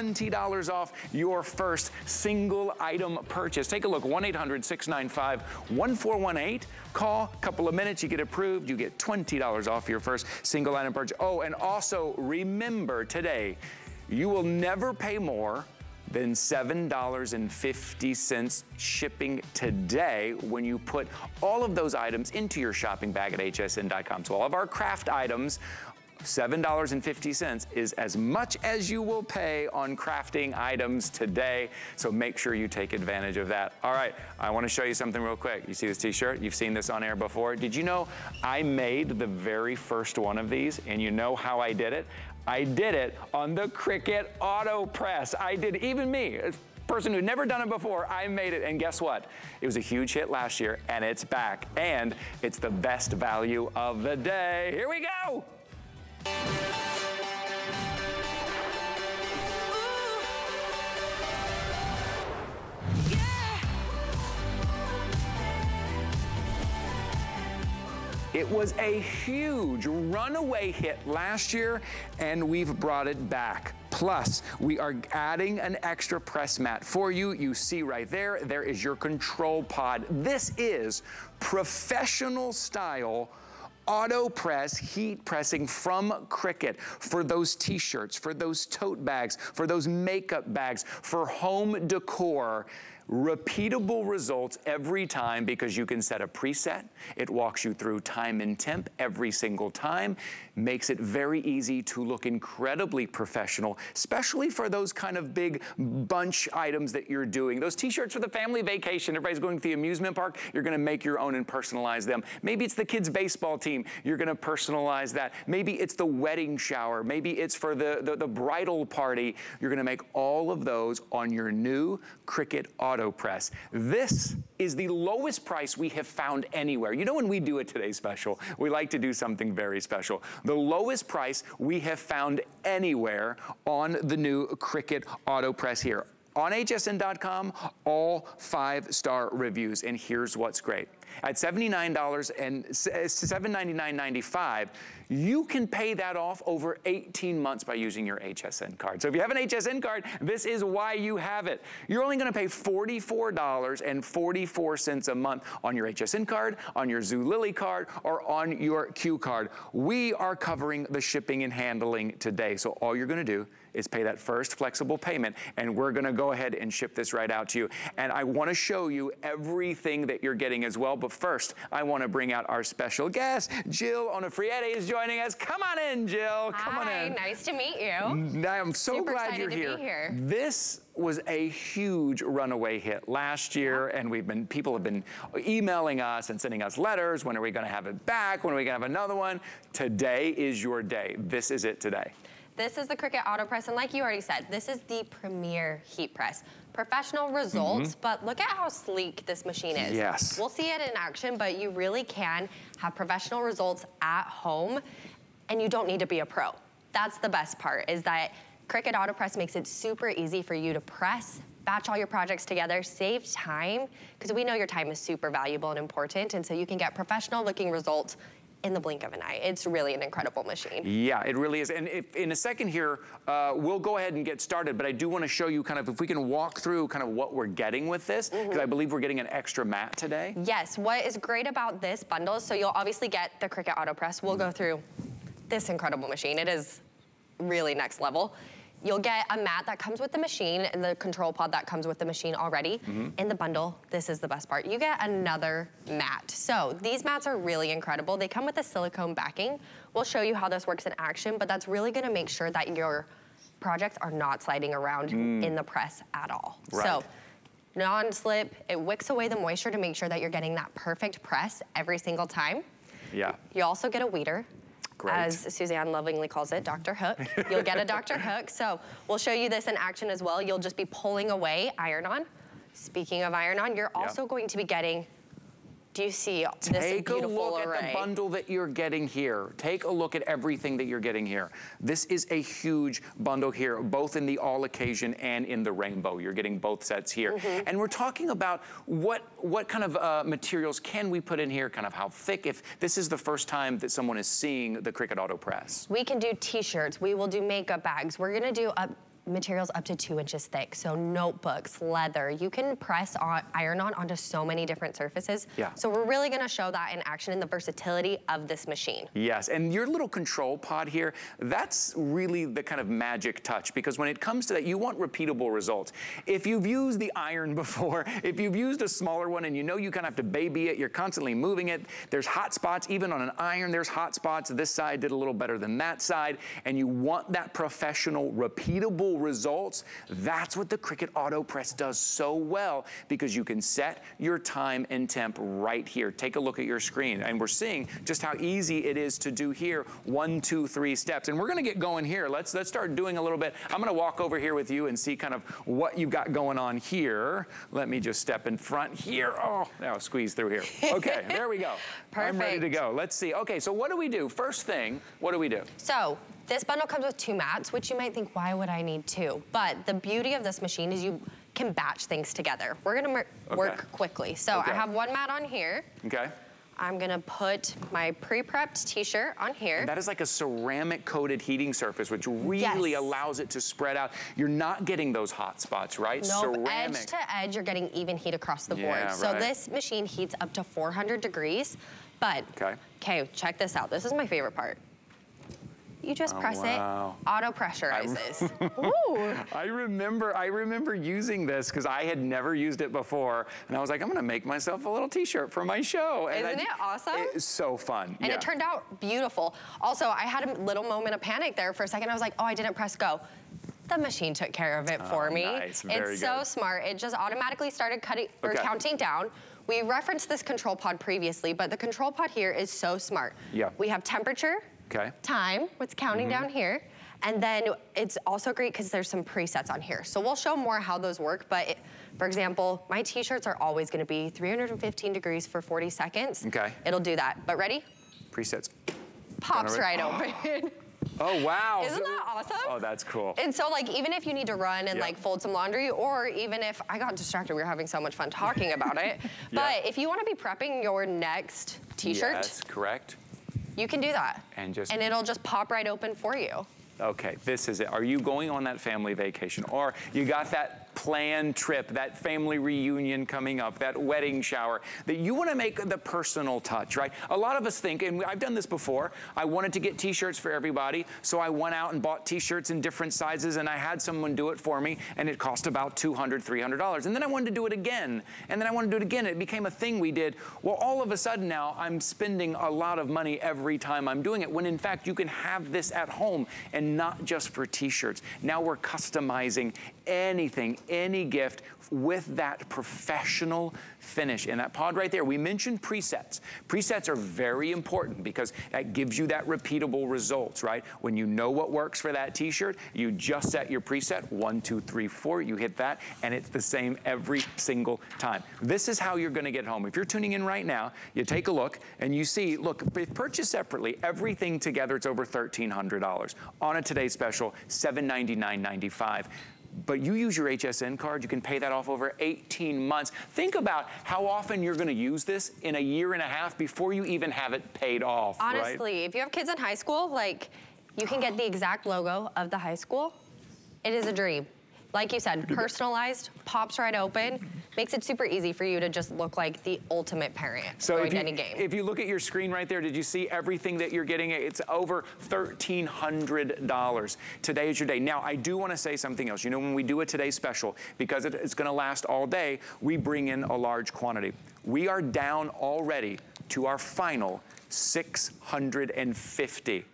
$20 off your first single item purchase. Take a look, 1-800-695-1418. Call, couple of minutes, you get approved, you get $20 off your first single item purchase. Oh, and also remember today, you will never pay more than $7.50 shipping today when you put all of those items into your shopping bag at hsn.com. So all of our craft items, $7.50 is as much as you will pay on crafting items today, so make sure you take advantage of that. All right, I want to show you something real quick. You see this t-shirt? You've seen this on air before. Did you know I made the very first one of these, and you know how I did it? I did it on the Cricut Auto Press. I did, even me, a person who'd never done it before, I made it, and guess what? It was a huge hit last year, and it's back, and it's the best value of the day. Here we go! It was a huge runaway hit last year, and we've brought it back. Plus, we are adding an extra press mat for you. You see right there, there is your control pod. This is professional style auto press, heat pressing from Cricut for those t-shirts, for those tote bags, for those makeup bags, for home decor. Repeatable results every time because you can set a preset. It walks you through time and temp every single time. Makes it very easy to look incredibly professional, especially for those kind of big bunch items that you're doing. Those t-shirts for the family vacation, everybody's going to the amusement park, you're gonna make your own and personalize them. Maybe it's the kids' baseball team, you're gonna personalize that. Maybe it's the wedding shower, maybe it's for the bridal party. You're gonna make all of those on your new Cricut Auto Press. This is the lowest price we have found anywhere. You know, when we do a Today Special, we like to do something very special. The lowest price we have found anywhere on the new Cricut Auto Press here. On hsn.com, all 5-star reviews, and here's what's great. At $799.95, you can pay that off over 18 months by using your HSN card. So if you have an HSN card, this is why you have it. You're only gonna pay $44.44 a month on your HSN card, on your Zulily card, or on your Q card. We are covering the shipping and handling today, so all you're gonna do is pay that first flexible payment, and we're gonna go ahead and ship this right out to you. And I wanna show you everything that you're getting as well, but first, I wanna bring out our special guest. Jill Onofrietti is joining us. Come on in, Jill, come on in. Hi, nice to meet you. I'm so glad you're here. Super excited to be here. This was a huge runaway hit last year, and people have been emailing us and sending us letters. When are we gonna have it back? When are we gonna have another one? Today is your day. This is it today. This is the Cricut Auto Press, and like you already said, this is the premier heat press. Professional results, but look at how sleek this machine is. Yes. We'll see it in action, but you really can have professional results at home, and you don't need to be a pro. That's the best part, is that Cricut Auto Press makes it super easy for you to press, batch all your projects together, save time, because we know your time is super valuable and important, and so you can get professional looking results in the blink of an eye. It's really an incredible machine. Yeah, it really is. And if, in a second here, we'll go ahead and get started, but I do want to show you kind of, if we can walk through kind of what we're getting with this, because I believe we're getting an extra mat today. Yes, what is great about this bundle, so you'll obviously get the Cricut Auto Press. We'll go through this incredible machine. It is really next level. You'll get a mat that comes with the machine and the control pod that comes with the machine already. In the bundle, this is the best part. You get another mat. So these mats are really incredible. They come with a silicone backing. We'll show you how this works in action, but that's really gonna make sure that your projects are not sliding around in the press at all. Right. So non-slip, it wicks away the moisture to make sure that you're getting that perfect press every single time. Yeah. You also get a weeder. Great. As Suzanne lovingly calls it, Dr. Hook. You'll get a Dr. Hook. So we'll show you this in action as well. You'll just be pulling away iron-on. Speaking of iron-on, you're also going to be getting, do you see this beautiful array? Take a look at the bundle that you're getting here. Take a look at everything that you're getting here. This is a huge bundle here, both in the all occasion and in the rainbow. You're getting both sets here. And we're talking about what kind of materials can we put in here, kind of how thick, if this is the first time that someone is seeing the Cricut Auto Press. We can do t-shirts, we will do makeup bags, we're gonna do up materials up to 2 inches thick. So notebooks, leather, you can press on, iron on onto so many different surfaces. Yeah. So we're really gonna show that in action and the versatility of this machine. Yes, and your little control pod here, that's really the kind of magic touch, because when it comes to that, you want repeatable results. If you've used the iron before, if you've used a smaller one and you know you kind of have to baby it, you're constantly moving it, there's hot spots, even on an iron, there's hot spots. This side did a little better than that side, and you want that professional, repeatable results. That's what the Cricut Auto Press does so well, because you can set your time and temp right here. Take a look at your screen, and we're seeing just how easy it is to do here. 1, 2, 3 steps, and we're gonna get going here. Let's start doing a little bit. I'm gonna walk over here with you and see kind of what you've got going on here. Let me just step in front here. Oh, now squeeze through here. Okay, there we go. Perfect. I'm ready to go. Let's see. Okay, so what do we do? First thing, what do we do? So this bundle comes with 2 mats, which you might think, why would I need 2? But the beauty of this machine is you can batch things together. We're gonna work quickly. So I have 1 mat on here. Okay. I'm gonna put my pre-prepped t-shirt on here. And that is like a ceramic coated heating surface, which really allows it to spread out. You're not getting those hot spots, right? Nope. Ceramic. Edge to edge, you're getting even heat across the board. Right. So this machine heats up to 400 degrees, but, okay, check this out. This is my favorite part. You just press it, auto pressurizes. I remember using this because I had never used it before, and I was like, I'm gonna make myself a little t-shirt for my show. And isn't it awesome? It's so fun. And it turned out beautiful. Also, I had a little moment of panic there for a second. I was like, oh, I didn't press go. The machine took care of it for me. Nice. It's so smart. It just automatically started cutting or counting down. We referenced this control pod previously, but the control pod here is so smart. Yeah. We have temperature. Okay. Time, what's counting down here. And then it's also great because there's some presets on here. So we'll show more how those work, but it, for example, my t-shirts are always gonna be 315 degrees for 40 seconds. Okay. It'll do that, but ready? Presets. Pops right open. Oh, wow. Isn't that awesome? Oh, that's cool. And so, like, even if you need to run and, like, fold some laundry, or even if I got distracted, we were having so much fun talking about it. But if you wanna be prepping your next t-shirt. That's correct. You can do that, and it'll just pop right open for you. Okay, this is it. Are you going on that family vacation, or you got that planned trip, that family reunion coming up, that wedding shower, that you want to make the personal touch, right? A lot of us think, and I've done this before, I wanted to get t-shirts for everybody, so I went out and bought t-shirts in different sizes, and I had someone do it for me, and it cost about $200, $300. And then I wanted to do it again, and then I wanted to do it again. It became a thing we did. Well, all of a sudden now, I'm spending a lot of money every time I'm doing it, when in fact, you can have this at home, and not just for t-shirts. Now we're customizing anything, any gift with that professional finish. And that pod right there, we mentioned presets. Presets are very important because that gives you that repeatable results, right? When you know what works for that t-shirt, you just set your preset, 1, 2, 3, 4, you hit that, and it's the same every single time. This is how you're gonna get home. If you're tuning in right now, you take a look and you see, look, purchased separately, everything together, it's over $1,300. On a Today Special, $799.95. But you use your HSN card, you can pay that off over 18 months. Think about how often you're gonna use this in a year and a half before you even have it paid off, honestly, right? If you have kids in high school, like, you can get the exact logo of the high school. It is a dream. Like you said, personalized, pops right open, makes it super easy for you to just look like the ultimate parent going to any game. If you look at your screen right there, did you see everything that you're getting? It's over $1,300. Today is your day. Now, I do want to say something else. You know, when we do a Today Special, because it's going to last all day, we bring in a large quantity. We are down already to our final 650.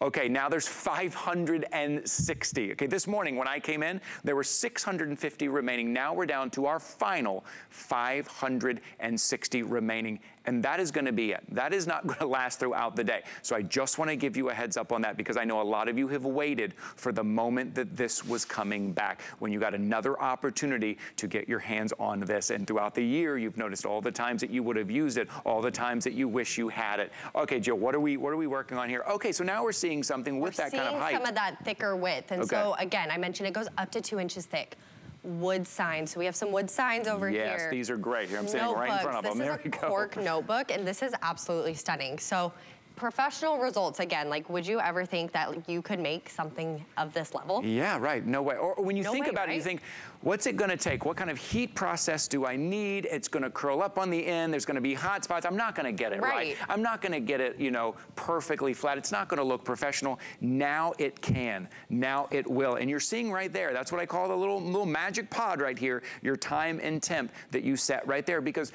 Okay, now there's 560. Okay, this morning when I came in, there were 650 remaining. Now we're down to our final 560 remaining. And that is gonna be it. That is not gonna last throughout the day. So I just wanna give you a heads up on that, because I know a lot of you have waited for the moment that this was coming back, when you got another opportunity to get your hands on this. And throughout the year, you've noticed all the times that you would have used it, all the times that you wish you had it. Okay, Jill, what are we working on here? Okay, so now we're seeing something with that kind of height. Some of that thicker width. And so again, I mentioned it goes up to 2 inches thick. Wood signs. So we have some wood signs over here. Yes, these are great. Here, I'm sitting right in front of them. There we go. This is a cork notebook, and this is absolutely stunning. So professional results again, like would you ever think that like, you could make something of this level? Yeah, right, no way. Or when you think about it, you think, what's it gonna take? What kind of heat process do I need? It's gonna curl up on the end, there's gonna be hot spots. I'm not gonna get it right. I'm not gonna get it, you know, perfectly flat. It's not gonna look professional. Now it can, now it will. And you're seeing right there, that's what I call the little magic pod right here, your time and temp that you set right there, because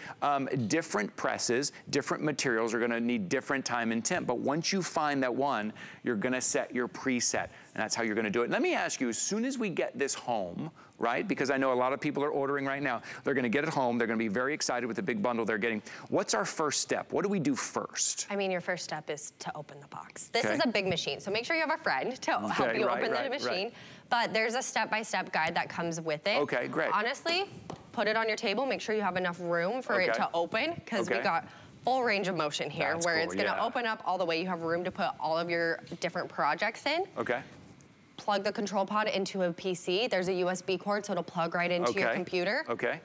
different presses, different materials are gonna need different time and temp. But once you find that one, you're gonna set your preset. And that's how you're gonna do it. And let me ask you, as soon as we get this home, right? Because I know a lot of people are ordering right now. They're gonna get it home. They're gonna be very excited with the big bundle they're getting. What's our first step? What do we do first? I mean, your first step is to open the box. This is a big machine, so make sure you have a friend to help you open the machine. But there's a step-by-step guide that comes with it. Okay, great. Honestly, put it on your table. Make sure you have enough room for it to open, because we got full range of motion here where it's gonna open up all the way. You have room to put all of your different projects in. Okay. Plug the control pod into a PC. There's a USB cord, so it'll plug right into your computer. Okay.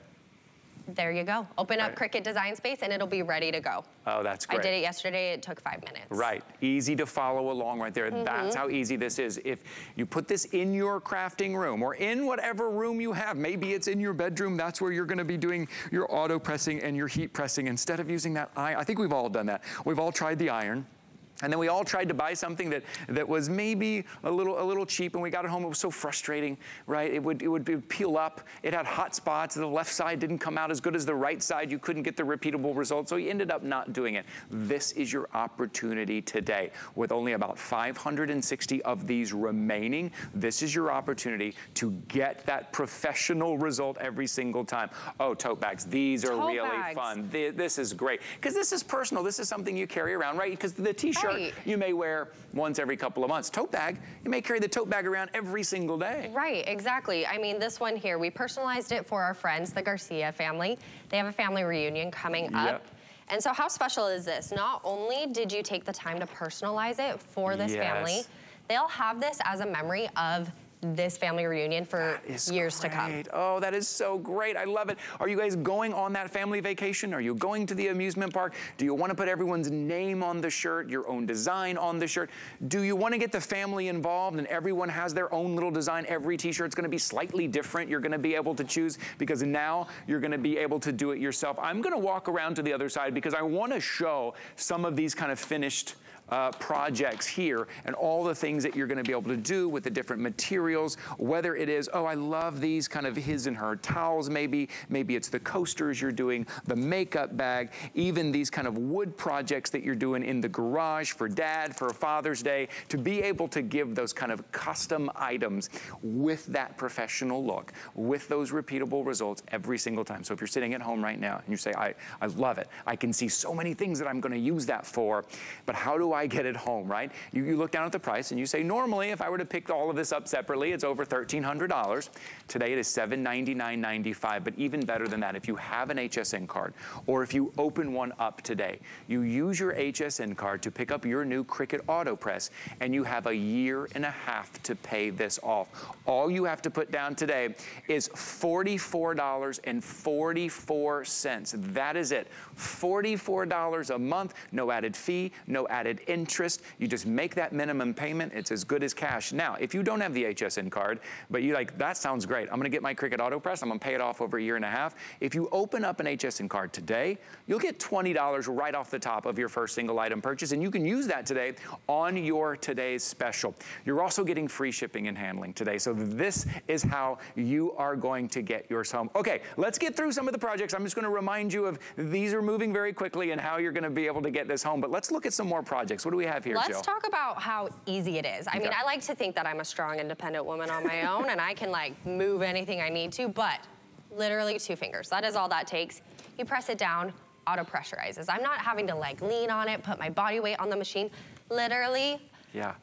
There you go. Open up Cricut Design Space and it'll be ready to go. Oh, that's great. I did it yesterday, it took 5 minutes. Right, easy to follow along right there. Mm-hmm. That's how easy this is. If you put this in your crafting room or in whatever room you have, maybe it's in your bedroom, that's where you're gonna be doing your auto pressing and your heat pressing instead of using that iron. I think we've all done that. We've all tried the iron. And then we all tried to buy something that was maybe a little cheap, and we got it home, it was so frustrating, right? It would peel up, it had hot spots, the left side didn't come out as good as the right side, you couldn't get the repeatable results, so you ended up not doing it. This is your opportunity today. With only about 560 of these remaining, this is your opportunity to get that professional result every single time. Oh, tote bags, these are really fun. This is great, because this is personal, this is something you carry around, right? Because the t-shirt you may wear once every couple of months. Tote bag, you may carry the tote bag around every single day. Right, exactly. I mean, this one here, we personalized it for our friends, the Garcia family. They have a family reunion coming up. And so how special is this? Not only did you take the time to personalize it for this family, they'll have this as a memory of this family reunion for years to come. Oh, that is so great. I love it. Are you guys going on that family vacation? Are you going to the amusement park? Do you want to put everyone's name on the shirt, your own design on the shirt? Do you want to get the family involved and everyone has their own little design? Every t-shirt's going to be slightly different. You're going to be able to choose, because now you're going to be able to do it yourself. I'm going to walk around to the other side because I want to show some of these kind of finished projects here and all the things that you're gonna be able to do with the different materials, whether it is, oh, I love these kind of his and her towels, maybe it's the coasters you're doing, the makeup bag, even these kind of wood projects that you're doing in the garage for dad, for Father's Day, to be able to give those kind of custom items with that professional look, with those repeatable results every single time. So if you're sitting at home right now and you say, I love it, I can see so many things that I'm gonna use that for, but how do I get it home, right? You look down at the price and you say, normally if I were to pick all of this up separately, it's over $1,300. Today it is $799.95, but even better than that, if you have an HSN card or if you open one up today, you use your HSN card to pick up your new Cricut Auto Press, and you have 1.5 years to pay this off. All you have to put down today is $44.44. That is it. $44 a month, no added fee, no added interest. You just make that minimum payment. It's as good as cash. Now, if you don't have the HSN card, but you're like, that sounds great, I'm gonna get my Cricut Auto Press, I'm gonna pay it off over 1.5 years. If you open up an HSN card today, you'll get $20 right off the top of your first single item purchase, and you can use that today on your today's special. You're also getting free shipping and handling today, so this is how you are going to get yours home. Okay, let's get through some of the projects. I'm just gonna remind you of, these are moving very quickly and how you're gonna be able to get this home, but let's look at some more projects. What do we have here, Jill? Let's talk about how easy it is. I mean, I like to think that I'm a strong, independent woman on my own, and I can like move anything I need to, but literally 2 fingers. That is all that takes. You press it down, auto pressurizes. I'm not having to like lean on it, put my body weight on the machine. Literally,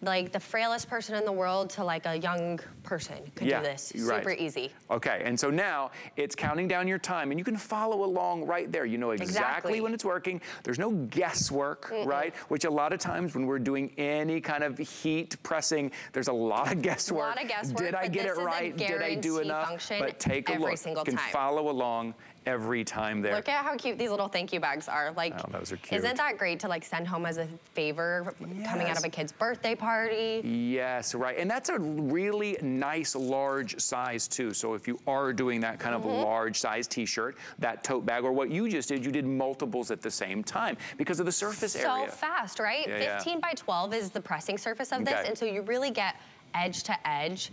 like the frailest person in the world to like a young person could do this super easy. Okay, and so now it's counting down your time and you can follow along right there. You know exactly when it's working. There's no guesswork, right? Which a lot of times when we're doing any kind of heat pressing, there's a lot of guesswork. Did I get it right? Did I do enough? But take a look. You can follow along every time there. Look at how cute these little thank you bags are. Like, oh, those are cute. Isn't that great to like send home as a favor coming out of a kid's birthday party? Yes, right. And that's a really nice large size too. So if you are doing that kind of large size t-shirt, that tote bag, or what you just did, you did multiples at the same time because of the surface area. So fast, right? Yeah, 15 by 12 is the pressing surface of this. And so you really get edge to edge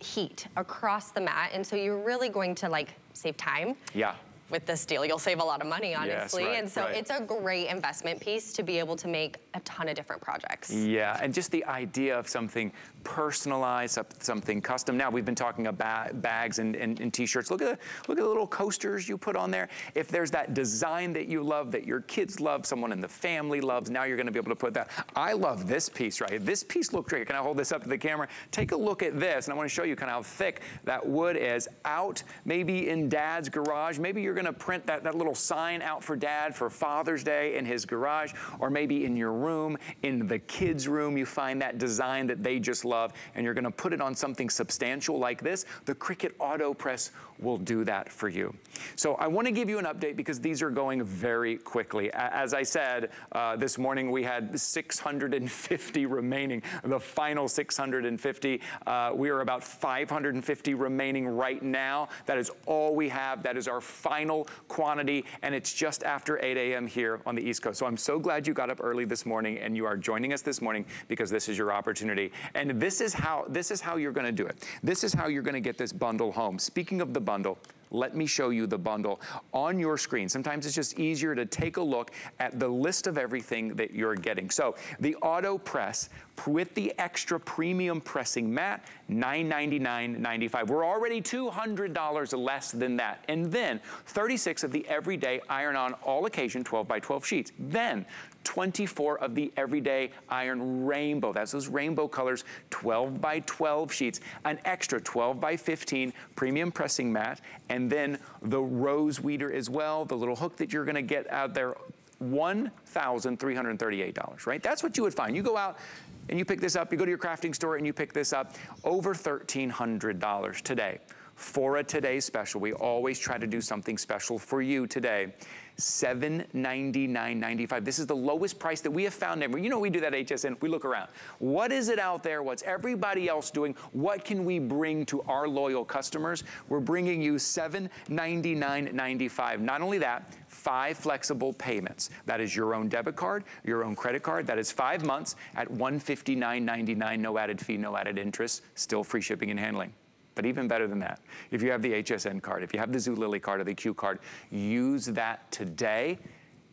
heat across the mat. And so you're really going to like save time. Yeah. With this deal, you'll save a lot of money, honestly. Yes, right, and so it's a great investment piece to be able to make a ton of different projects. Yeah, and just the idea of something personalized, something custom. Now, we've been talking about bags and t-shirts. Look at the little coasters you put on there. If there's that design that you love, that your kids love, someone in the family loves, now you're gonna be able to put that. I love this piece, right? This piece looked great. Can I hold this up to the camera? Take a look at this, and I wanna show you kind of how thick that wood is. Out, maybe in Dad's garage, maybe you're gonna print that little sign out for Dad for Father's Day in his garage, or maybe in your room, in the kids' room, you find that design that they just love, and you're gonna put it on something substantial like this. The Cricut Auto Press will do that for you. So I wanna give you an update because these are going very quickly. As I said, this morning we had 650 remaining, the final 650. We are about 550 remaining right now. That is all we have. That is our final quantity, and it's just after 8 a.m. here on the East Coast. So I'm so glad you got up early this morning and you are joining us this morning, because this is your opportunity. And this is how you're going to do it. This is how you're going to get this bundle home. Speaking of the bundle, let me show you the bundle on your screen. Sometimes it's just easier to take a look at the list of everything that you're getting. So the Auto Press with the extra premium pressing mat, $999.95. We're already $200 less than that. And then 36 of the everyday iron-on all occasion 12 by 12 sheets. Then 24 of the everyday iron rainbow. That's those rainbow colors, 12 by 12 sheets, an extra 12 by 15 premium pressing mat, and then the rose weeder as well, the little hook that you're gonna get out there, $1,338, right? That's what you would find. You go out and you pick this up, you go to your crafting store and you pick this up, over $1,300 today. For a today's special, we always try to do something special for you today. $799.95. This is the lowest price that we have found ever. You know, we do that at HSN. We look around. What is it out there? What's everybody else doing? What can we bring to our loyal customers? We're bringing you $799.95. Not only that, 5 flexible payments. That is your own debit card, your own credit card. That is 5 months at $159.99. No added fee, no added interest. Still free shipping and handling. But even better than that, if you have the HSN card, if you have the Zulily card or the Q card, use that today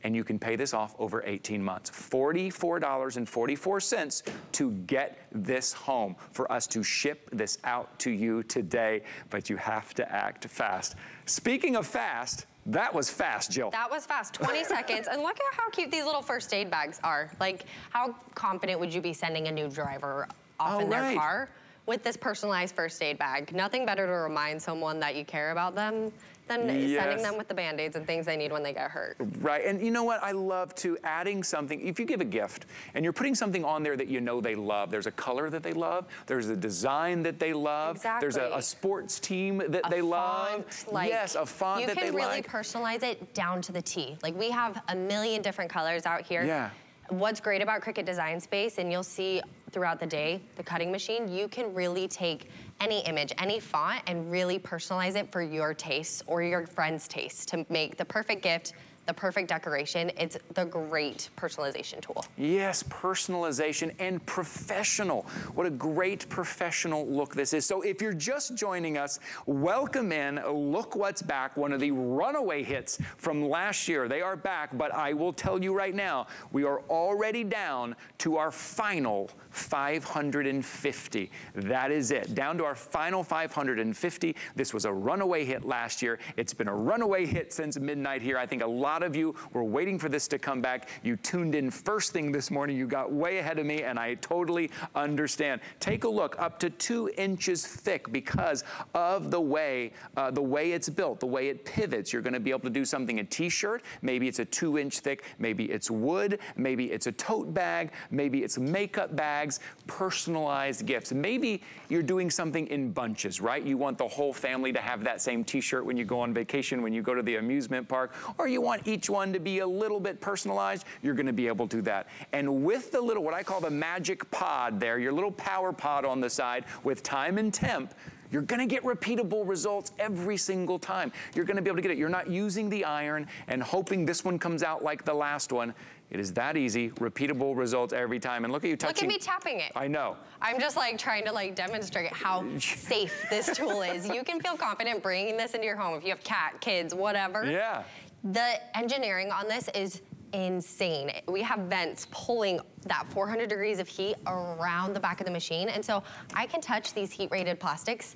and you can pay this off over 18 months. $44.44 to get this home, for us to ship this out to you today, but you have to act fast. Speaking of fast, that was fast, Jill. That was fast, 20 seconds. And look at how cute these little first aid bags are. Like, how confident would you be sending a new driver off in their car? With this personalized first aid bag, nothing better to remind someone that you care about them than sending them with the Band-Aids and things they need when they get hurt. Right, and you know what? I love to adding something. If you give a gift and you're putting something on there that you know they love, there's a color that they love, there's a design that they love, there's a sports team that they love. Like, yes, a font that they like. You can really personalize it down to the T. Like, we have a million different colors out here. Yeah. What's great about Cricut Design Space, and you'll see throughout the day, the cutting machine, you can really take any image, any font, and really personalize it for your taste or your friend's taste to make the perfect gift, the perfect decoration. It's the great personalization tool. Yes, personalization and professional. What a great professional look this is. So if you're just joining us, welcome in. Look what's back, one of the runaway hits from last year. They are back, but I will tell you right now, we are already down to our final 550. That is it, down to our final 550. This was a runaway hit last year. It's been a runaway hit since midnight here. I think a lot lot of you were waiting for this to come back. You tuned in first thing this morning. You got way ahead of me, and I totally understand. Take a look, up to 2 inches thick because of the way it's built, the way it pivots. You're gonna be able to do something, a t-shirt, maybe it's a 2-inch thick, maybe it's wood, maybe it's a tote bag, maybe it's makeup bags, personalized gifts. Maybe you're doing something in bunches, right? You want the whole family to have that same t-shirt when you go on vacation, when you go to the amusement park, or you want each one to be a little bit personalized, you're gonna be able to do that. And with the little, what I call the magic pod there, your little power pod on the side with time and temp, you're gonna get repeatable results every single time. You're gonna be able to get it. You're not using the iron and hoping this one comes out like the last one. It is that easy, repeatable results every time. And look at you touching. Look at me tapping it. I know. I'm just like trying to like demonstrate how safe this tool is. You can feel confident bringing this into your home if you have cat, kids, whatever. Yeah. The engineering on this is insane. We have vents pulling that 400 degrees of heat around the back of the machine. And so I can touch these heat rated plastics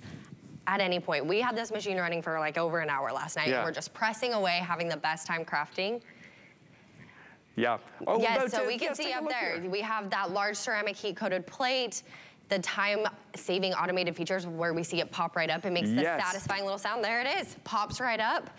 at any point. We had this machine running for like over an hour last night. Yeah. And we're just pressing away, having the best time crafting. Yeah. Oh, yes, so we can see up there. We have that large ceramic heat coated plate, the time saving automated features where we see it pop right up. It makes the satisfying little sound. There it is, pops right up.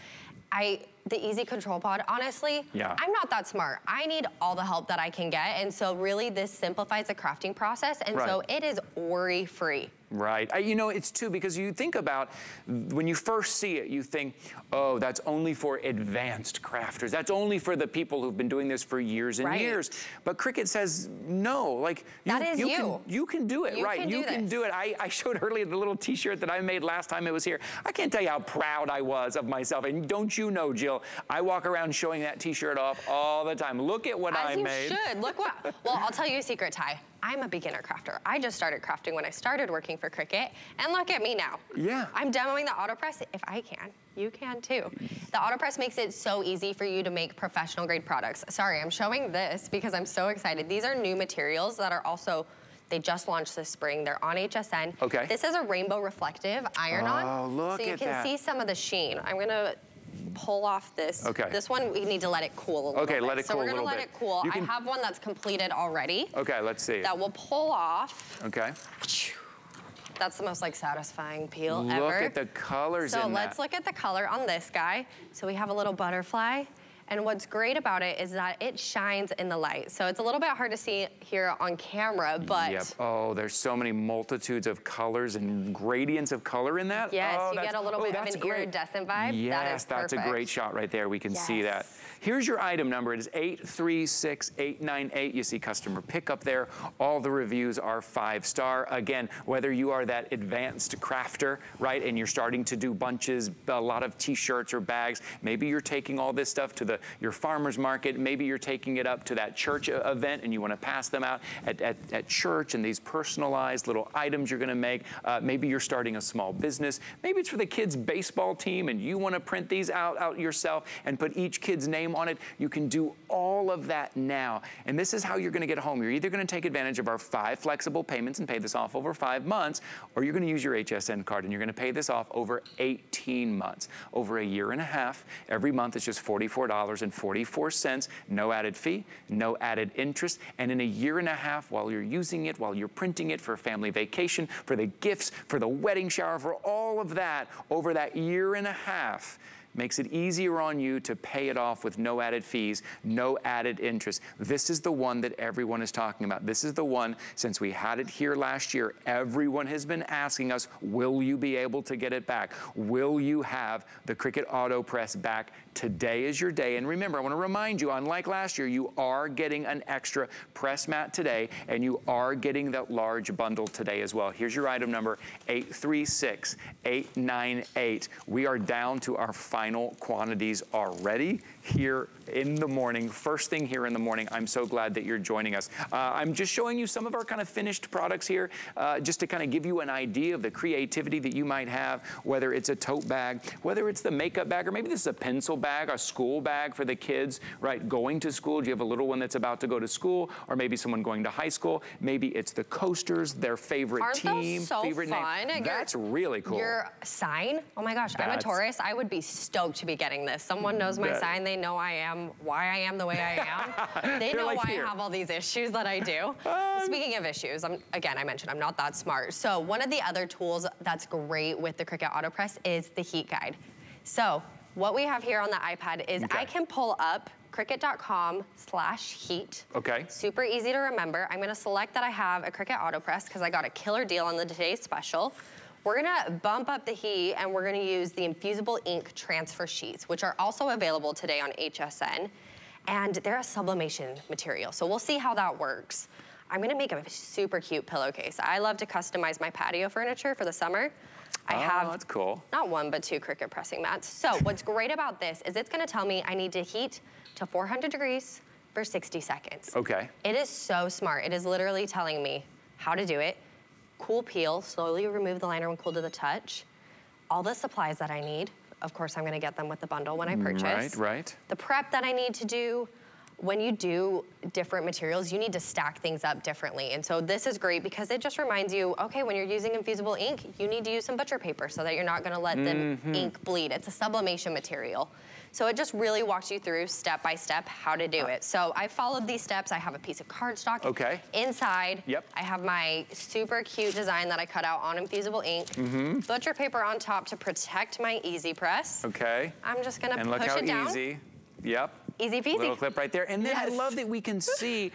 The easy control pod, honestly, I'm not that smart. I need all the help that I can get. And so really this simplifies the crafting process. And so it is worry-free. Right. You know, it's too, because you think about, when you first see it, you think, oh, that's only for advanced crafters. That's only for the people who've been doing this for years and years. But Cricut says, no, like, you can do it, you can do it. I showed earlier the little t-shirt that I made last time it was here. I can't tell you how proud I was of myself. And don't you know, Jill, I walk around showing that t-shirt off all the time. Look at what I made. You should, look what, well, I'll tell you a secret, Ty. I'm a beginner crafter. I just started crafting when I started working for Cricut, and look at me now. Yeah. I'm demoing the Auto Press. If I can, you can too. The Auto Press makes it so easy for you to make professional grade products. Sorry, I'm showing this because I'm so excited. These are new materials that are also, they just launched this spring. They're on HSN. Okay. This is a rainbow reflective iron-on. Oh, look at that. So you can see some of the sheen. I'm gonna pull off this. Okay. This one, we need to let it cool a little bit. Okay, let it cool a little bit. So we're gonna let it cool. I have one that's completed already. Okay, let's see. That will pull off. Okay. That's the most like satisfying peel ever. Look at the colors in that. So let's look at the color on this guy. So we have a little butterfly. And what's great about it is that it shines in the light. So it's a little bit hard to see here on camera, but. Yep. Oh, there's so many multitudes of colors and gradients of color in that. Yes, oh, you get a little bit of an iridescent vibe. Yes, that is perfect. That's a great shot right there. We can see that. Here's your item number. It is 836898. You see customer pick up there. All the reviews are 5-star. Again, whether you are that advanced crafter, right, and you're starting to do bunches, a lot of t-shirts or bags, maybe you're taking all this stuff to the your farmer's market, maybe you're taking it up to that church event and you want to pass them out at church, and these personalized little items you're going to make. Maybe you're starting a small business. Maybe it's for the kids' baseball team and you want to print these out yourself and put each kid's name on it. You can do all of that now. And this is how you're going to get home. You're either going to take advantage of our 5 flexible payments and pay this off over 5 months, or you're going to use your HSN card and you're going to pay this off over 18 months, over a year and a half. Every month it's just $44.44, no added fee, no added interest, and in a year and a half, while you're using it, while you're printing it for a family vacation, for the gifts, for the wedding shower, for all of that, over that year and a half, makes it easier on you to pay it off with no added fees, no added interest. This is the one that everyone is talking about. This is the one, since we had it here last year, everyone has been asking us, will you be able to get it back? Will you have the Cricut Auto Press back? Today is your day. And remember, I wanna remind you, unlike last year, you are getting an extra press mat today, and you are getting that large bundle today as well. Here's your item number, 836898. We are down to our final quantities already here in the morning. First thing here in the morning. I'm so glad that you're joining us. I'm just showing you some of our kind of finished products here, just to kind of give you an idea of the creativity that you might have, whether it's a tote bag, whether it's the makeup bag, or maybe this is a pencil bag, a school bag for the kids, right? Going to school. Do you have a little one that's about to go to school, or maybe someone going to high school? Maybe it's the coasters, their favorite team, favorite name. Aren't those so fun? That's really cool. Your sign? Oh my gosh, I'm a Taurus. I would be stoked stoked to be getting this. Someone knows my sign. They know I am, why I am the way I am. They know like why I have all these issues that I do. Speaking of issues, again, I mentioned I'm not that smart. So one of the other tools that's great with the Cricut Auto Press is the heat guide. So what we have here on the iPad is I can pull up Cricut.com/heat. Okay. Super easy to remember. I'm gonna select that I have a Cricut Auto Press because I got a killer deal on the today's special. We're gonna bump up the heat and we're gonna use the infusible ink transfer sheets, which are also available today on HSN. And they're a sublimation material. So we'll see how that works. I'm gonna make a super cute pillowcase. I love to customize my patio furniture for the summer. I have that's cool. Not one, but two Cricut pressing mats. So what's great about this is it's gonna tell me I need to heat to 400 degrees for 60 seconds. Okay. It is so smart. It is literally telling me how to do it. Cool peel, slowly remove the liner when cool to the touch. All the supplies that I need. Of course, I'm gonna get them with the bundle when I purchase. Right, right. The prep that I need to do. When you do different materials, you need to stack things up differently. And so this is great because it just reminds you, okay, when you're using infusible ink, you need to use some butcher paper so that you're not gonna let the ink bleed. It's a sublimation material. So it just really walks you through step by step how to do it. So I followed these steps. I have a piece of cardstock inside. Yep. I have my super cute design that I cut out on infusible ink. Butcher paper on top to protect my easy press. Okay. I'm just gonna and push look how it down. Easy. Yep. Easy peasy. Little clip right there. And then I love that we can see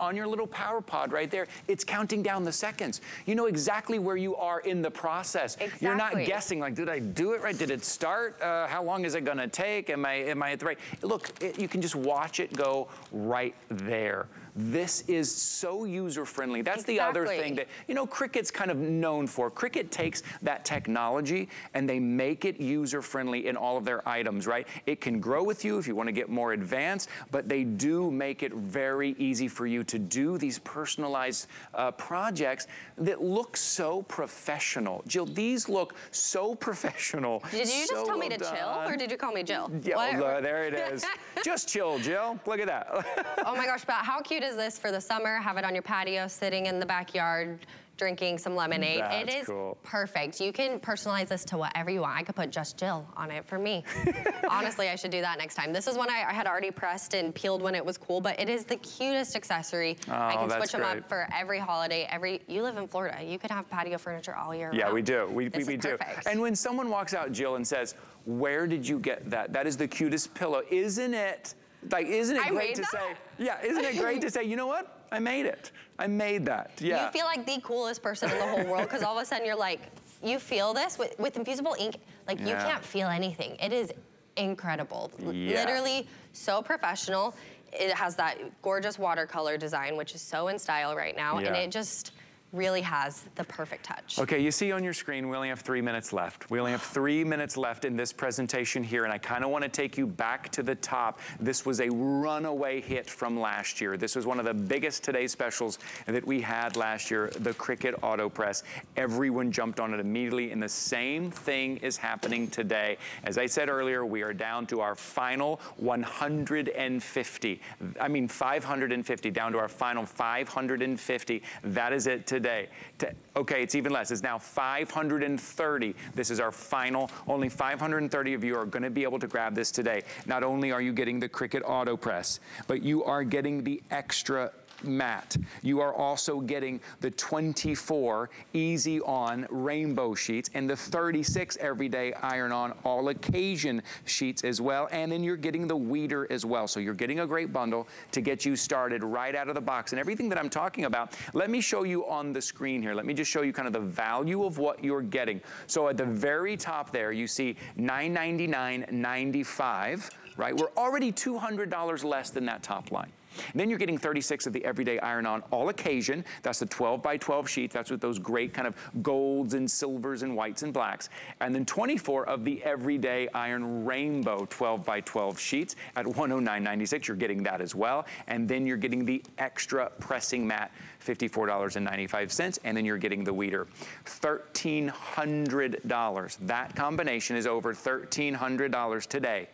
on your little power pod right there, it's counting down the seconds. You know exactly where you are in the process. Exactly. You're not guessing like, did I do it right? Did it start? How long is it gonna take? Am I at the right? Look, you can just watch it go right there. This is so user-friendly. That's the other thing that, you know, Cricut's kind of known for. Cricut takes that technology and they make it user-friendly in all of their items, right? It can grow with you if you want to get more advanced, but they do make it very easy for you to do these personalized projects that look so professional. Jill, these look so professional. Did you just tell me to chill or did you call me Jill? Yeah, well, there it is. Just chill, Jill. Look at that. Oh my gosh, but how cute is this for the summer? Have it on your patio, sitting in the backyard, drinking some lemonade. That's it is cool. Perfect. You can personalize this to whatever you want. I could put just Jill on it for me. Honestly, I should do that next time. This is one I had already pressed and peeled when it was cool, but it is the cutest accessory. Oh, I can switch them up for every holiday. You live in Florida. You could have patio furniture all year round. Yeah, we do. We do. And when someone walks out, Jill, and says, "Where did you get that? That is the cutest pillow, isn't it?" Like, isn't it great to say? Yeah, isn't it great to say? You know what? I made it. I made that. Yeah. You feel like the coolest person in the whole world because all of a sudden you're like, you feel this with infusible ink. Like you can't feel anything. It is incredible. Literally so professional. It has that gorgeous watercolor design, which is so in style right now, and it just really has the perfect touch. Okay, you see on your screen, we only have 3 minutes left. We only have 3 minutes left in this presentation here, and I kind of want to take you back to the top. This was a runaway hit from last year. This was one of the biggest Today's Specials that we had last year, the Cricut Auto Press. Everyone jumped on it immediately, and the same thing is happening today. As I said earlier, we are down to our final 150. I mean 550, down to our final 550. That is it today. Okay, it's even less. It's now 530. This is our final. Only 530 of you are going to be able to grab this today. Not only are you getting the Cricut Auto Press, but you are getting the extra mat. You are also getting the 24 easy on rainbow sheets and the 36 everyday iron on all occasion sheets as well. And then you're getting the weeder as well. So you're getting a great bundle to get you started right out of the box. And everything that I'm talking about, let me show you on the screen here. Let me just show you kind of the value of what you're getting. So at the very top there, you see $999.95, right? We're already $200 less than that top line. And then you're getting 36 of the everyday iron-on all occasion. That's the 12 by 12 sheets. That's with those great kind of golds and silvers and whites and blacks. And then 24 of the everyday iron rainbow 12 by 12 sheets at $109.96. You're getting that as well. And then you're getting the extra pressing mat, $54.95. And then you're getting the weeder, $1,300. That combination is over $1,300 today,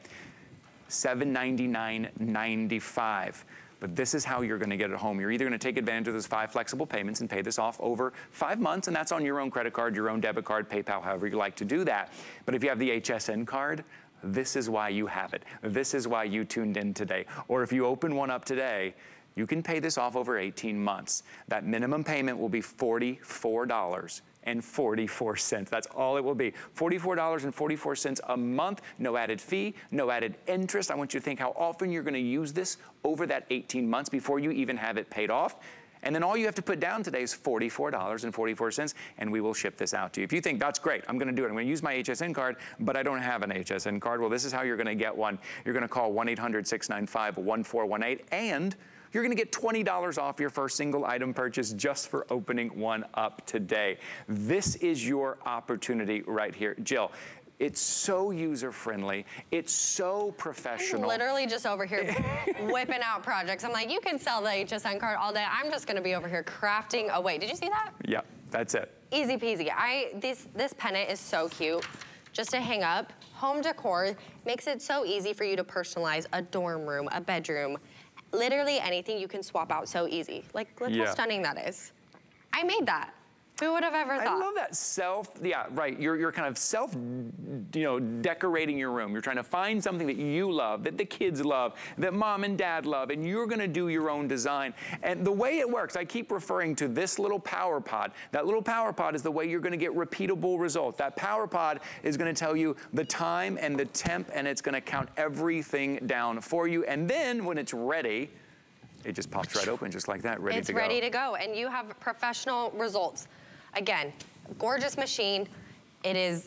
$799.95. but this is how you're gonna get it home. You're either gonna take advantage of those 5 flexible payments and pay this off over 5 months, and that's on your own credit card, your own debit card, PayPal, however you like to do that. But if you have the HSN card, this is why you have it. This is why you tuned in today. Or if you open one up today, you can pay this off over 18 months. That minimum payment will be $44.44. That's all it will be. $44.44 a month, no added fee, no added interest. I want you to think how often you're gonna use this over that 18 months before you even have it paid off. And then all you have to put down today is $44.44, and we will ship this out to you. If you think, that's great, I'm gonna do it, I'm gonna use my HSN card, but I don't have an HSN card. Well, this is how you're gonna get one. You're gonna call 1-800-695-1418, and you're gonna get $20 off your first single item purchase just for opening one up today. This is your opportunity right here. Jill, it's so user-friendly. It's so professional. I'm literally just over here whipping out projects. I'm like, you can sell the HSN card all day. I'm just gonna be over here crafting away. Did you see that? Yeah, that's it. Easy peasy. This pennant is so cute. Just to hang up, home decor makes it so easy for you to personalize a dorm room, a bedroom, literally anything you can swap out so easy. Like, look how stunning that is. I made that. Who would have ever thought? I love that you're kind of decorating your room. You're trying to find something that you love, that the kids love, that mom and dad love, and you're gonna do your own design. And the way it works, I keep referring to this little power pod. That little power pod is the way you're gonna get repeatable results. That power pod is gonna tell you the time and the temp, and it's gonna count everything down for you. And then when it's ready, it just pops right open just like that, ready to go. And you have professional results. Again, gorgeous machine. It is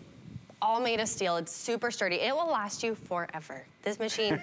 all made of steel. It's super sturdy. It will last you forever. This machine,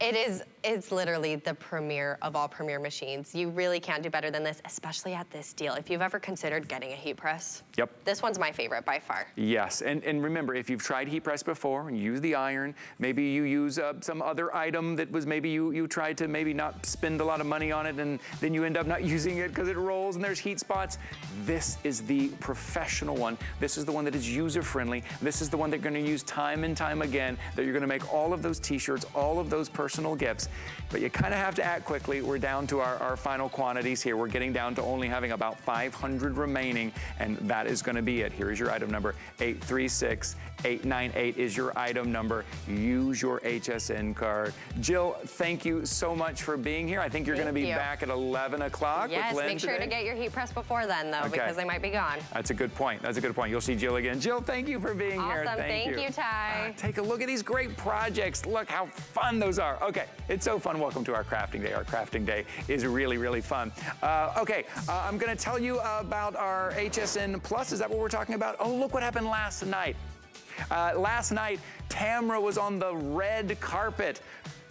it's literally the premier of all premier machines. You really can't do better than this, especially at this deal. If you've ever considered getting a heat press, this one's my favorite by far. Yes, and remember, if you've tried heat press before and you use the iron, maybe you use some other item that was maybe you tried to maybe not spend a lot of money on it, and then you end up not using it because it rolls and there's heat spots. This is the professional one. This is the one that is user-friendly. This is the one that you're gonna use time and time again, that you're gonna make all of those T-shirts, all of those personal gifts, but you kind of have to act quickly. We're down to our final quantities here. We're getting down to only having about 500 remaining, and that is gonna be it. Here is your item number, 836-898 is your item number. Use your HSN card. Jill, thank you so much for being here. I think you're gonna be back at 11 o'clock with Lynn. Yes, make sure to get your heat press before then, though, because they might be gone. That's a good point, that's a good point. You'll see Jill again. Jill, thank you for being here. Awesome, thank you, Ty. Take a look at these great projects. Look how fun those are. Okay, it's so fun. Welcome to our crafting day. Our crafting day is really, really fun. I'm gonna tell you about our HSN Plus. Is that what we're talking about? Oh, look what happened last night. Last night, Tamra was on the red carpet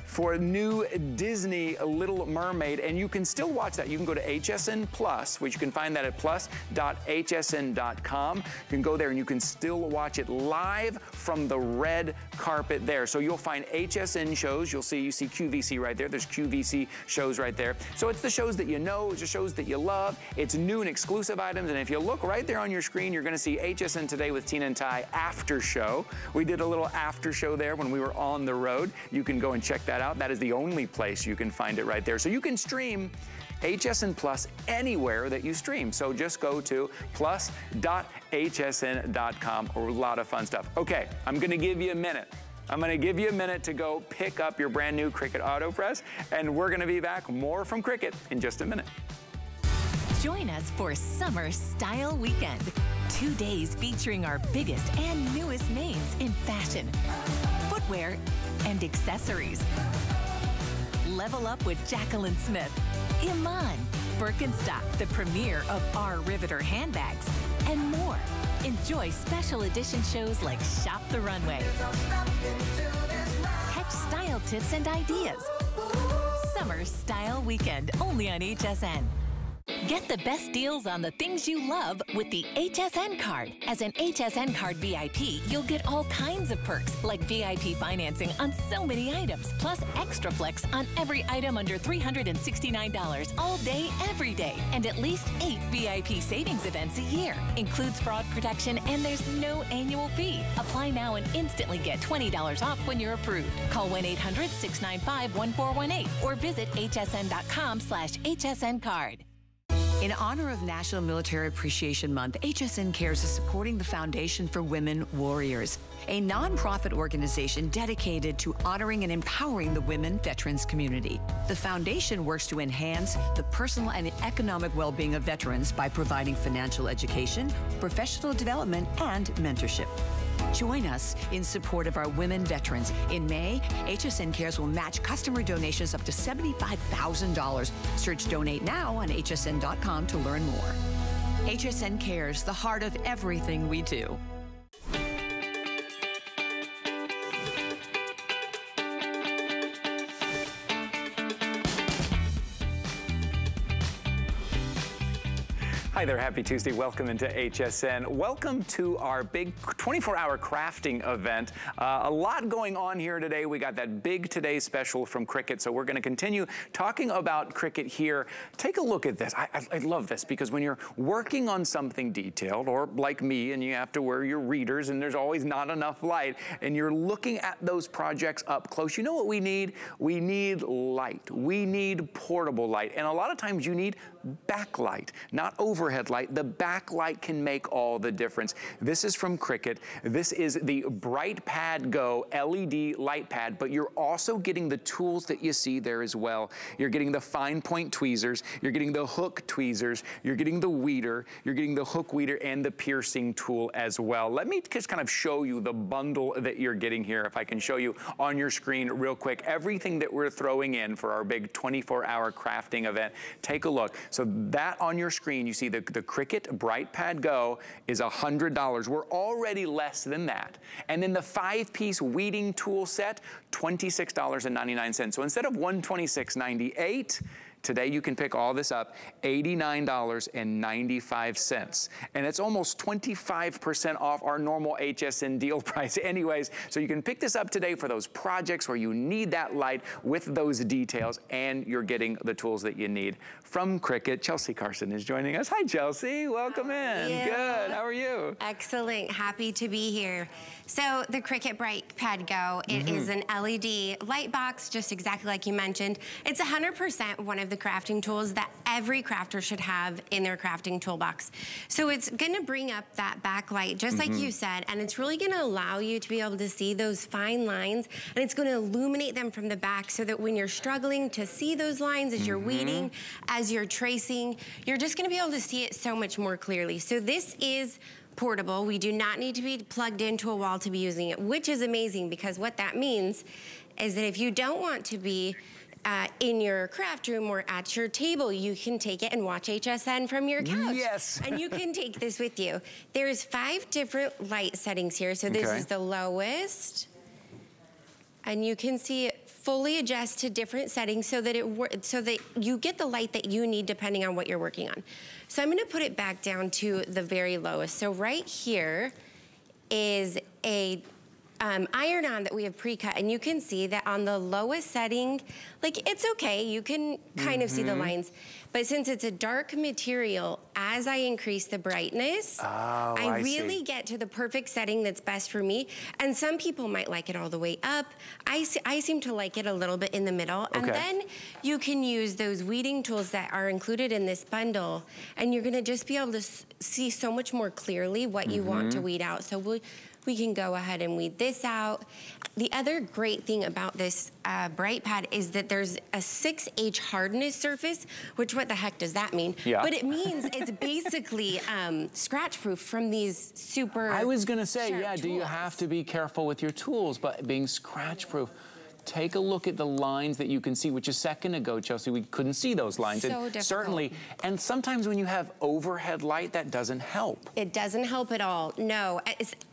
for a new Disney Little Mermaid, and you can still watch that. You can go to HSN Plus, which you can find that at plus.hsn.com. You can go there and you can still watch it live from the red carpet there. So you'll find HSN shows. You see QVC right there. There's QVC shows right there. So it's the shows that you know, it's the shows that you love. It's new and exclusive items, and if you look right there on your screen, you're gonna see HSN Today with Tina and Ty after show. We did a little after show there when we were on the road. You can go and check that out. That is the only place you can find it right there. So you can stream HSN Plus anywhere that you stream. So just go to plus.hsn.com. A lot of fun stuff. Okay, I'm gonna give you a minute. I'm gonna give you a minute to go pick up your brand new Cricut Auto Press, and we're gonna be back more from Cricut in just a minute. Join us for Summer Style Weekend. 2 days featuring our biggest and newest names in fashion, footwear, and accessories. Level up with Jacqueline Smith, Iman, Birkenstock, the premiere of our Riveter handbags, and more. Enjoy special edition shows like Shop the Runway. Catch style tips and ideas. Summer Style Weekend, only on HSN. Get the best deals on the things you love with the HSN card. As an HSN card VIP, you'll get all kinds of perks, like VIP financing on so many items, plus extra flex on every item under $369 all day, every day, and at least 8 VIP savings events a year. Includes fraud protection, and there's no annual fee. Apply now and instantly get $20 off when you're approved. Call 1-800-695-1418 or visit hsn.com/hsncard. In honor of National Military Appreciation Month, HSN Cares is supporting the Foundation for Women Warriors, a nonprofit organization dedicated to honoring and empowering the women veterans community. The foundation works to enhance the personal and economic well-being of veterans by providing financial education, professional development, and mentorship. Join us in support of our women veterans. In May, HSN Cares will match customer donations up to $75,000. Search Donate Now on hsn.com to learn more. HSN Cares, the heart of everything we do. Hi there, happy Tuesday. Welcome into HSN. Welcome to our big 24-hour crafting event. A lot going on here today. We got that big today special from Cricut, so we're going to continue talking about Cricut here. Take a look at this. I love this because when you're working on something detailed, or like me, and you have to wear your readers and there's always not enough light, and you're looking at those projects up close, you know what we need? We need light. We need portable light. And a lot of times you need backlight, not overhead light. The backlight can make all the difference. This is from Cricut. This is the BrightPad Go LED light pad, but you're also getting the tools that you see there as well. You're getting the fine point tweezers, you're getting the hook tweezers, you're getting the weeder, you're getting the hook weeder, and the piercing tool as well. Let me just kind of show you the bundle that you're getting here, if I can show you on your screen real quick, everything that we're throwing in for our big 24-hour crafting event. Take a look. So that on your screen, you see the Cricut BrightPad Go is $100. We're already less than that. And then the 5-piece weeding tool set, $26.99. So instead of $126.98, today you can pick all this up, $89.95. And it's almost 25% off our normal HSN deal price anyways. So you can pick this up today for those projects where you need that light with those details, and you're getting the tools that you need from Cricut. Chelsea Carson is joining us. Hi, Chelsea. Welcome in. Yeah. Good. How are you? Excellent. Happy to be here. So the Cricut BrightPad Go, it is an LED light box, just exactly like you mentioned. It's 100% one of the crafting tools that every crafter should have in their crafting toolbox. So it's gonna bring up that backlight, just like you said, and it's really gonna allow you to be able to see those fine lines, and it's gonna illuminate them from the back so that when you're struggling to see those lines as you're weeding, as you're tracing, you're just gonna be able to see it so much more clearly. So this is portable. We do not need to be plugged into a wall to be using it, which is amazing, because what that means is that if you don't want to be in your craft room or at your table, you can take it and watch HSN from your couch. Yes. And you can take this with you. There's 5 different light settings here. So this is the lowest. And you can see it fully adjust to different settings so that you get the light that you need depending on what you're working on. So I'm gonna put it back down to the very lowest. So right here is a iron-on that we have pre-cut, and you can see that on the lowest setting, like, it's okay, you can kind of see the lines, but since it's a dark material, as I increase the brightness, I really get to the perfect setting that's best for me. And some people might like it all the way up. I seem to like it a little bit in the middle. And then you can use those weeding tools that are included in this bundle, and you're gonna just be able to see so much more clearly what you want to weed out. So we can go ahead and weed this out. The other great thing about this BrightPad is that there's a 6H hardness surface, which what the heck does that mean? Yeah. But it means it's basically scratch-proof from these super I was gonna say, yeah, tools. Do you have to be careful with your tools, but being scratch-proof. Take a look at the lines that you can see, which a second ago, Chelsea, we couldn't see those lines. So difficult. Certainly, and sometimes when you have overhead light, that doesn't help. It doesn't help at all, no.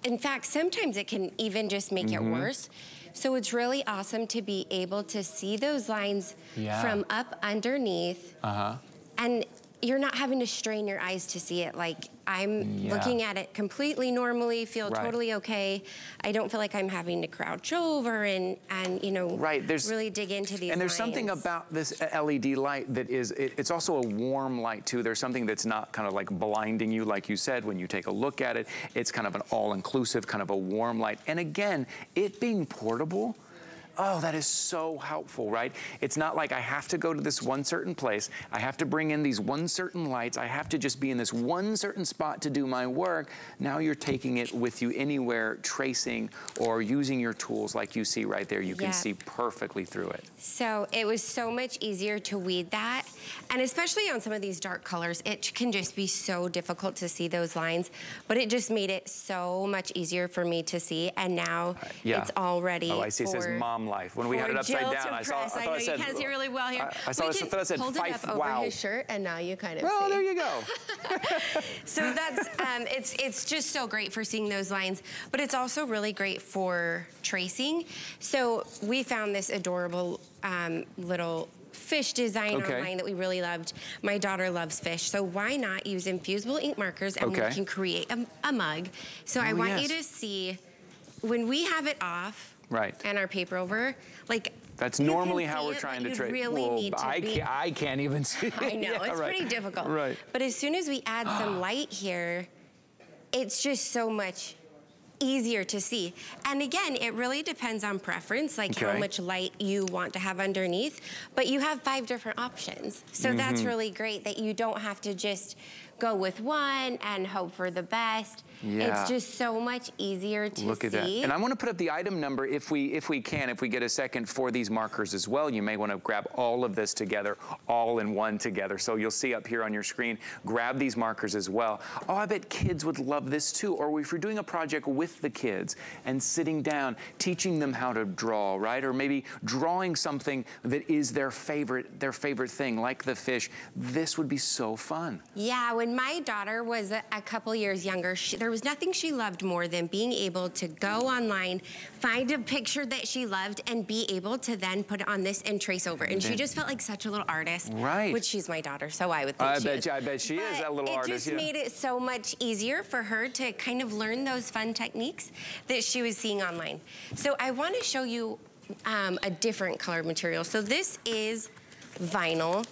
In fact, sometimes it can even just make it worse. So it's really awesome to be able to see those lines from up underneath. And you're not having to strain your eyes to see it. Like, I'm looking at it completely normally, feel totally okay. I don't feel like I'm having to crouch over and you know, really dig into these lines. There's something about this LED light that is, it's also a warm light too. There's something that's not kind of like blinding you, like you said, when you take a look at it. It's kind of an all-inclusive, kind of a warm light. And again, it being portable, oh, that is so helpful, right? It's not like I have to go to this one certain place. I have to bring in these one certain lights. I have to just be in this one certain spot to do my work. Now you're taking it with you anywhere, tracing or using your tools like you see right there. You can see perfectly through it. So it was so much easier to weed that. And especially on some of these dark colors, it can just be so difficult to see those lines, but it just made it so much easier for me to see. And now it's all ready. Oh, I see. It says Mom Life. When we had it upside down, I thought I said, you can't see really well here. I thought I said, hold it up over his shirt, and now you kind of see. Well, there you go. So that's, it's just so great for seeing those lines, but it's also really great for tracing. So we found this adorable little fish design online that we really loved. My daughter loves fish, so why not use infusible ink markers, and we can create a mug. So I want you to see, when we have it off, and our paper over, like, that's normally how we're trying to trade. Really I can't even see it. I know, it's pretty difficult. But as soon as we add some light here, it's just so much easier to see. And again, it really depends on preference, like how much light you want to have underneath, but you have 5 different options. So that's really great that you don't have to just go with one and hope for the best. It's just so much easier to see. Look at that. And I want to put up the item number if we get a second for these markers as well. You may want to grab all of this together, all in one together. So you'll see up here on your screen, grab these markers as well. Oh, I bet kids would love this too. Or if you're doing a project with the kids and sitting down, teaching them how to draw, right? Or maybe drawing something that is their favorite thing, like the fish. This would be so fun. Yeah, when my daughter was a couple years younger, there was nothing she loved more than being able to go online, find a picture that she loved, and be able to then put it on this and trace over. And she just felt like such a little artist. Right. Which she's my daughter, so I would think I bet she is that little artist. It just made it so much easier for her to kind of learn those fun techniques that she was seeing online. So I want to show you a different color material. So this is vinyl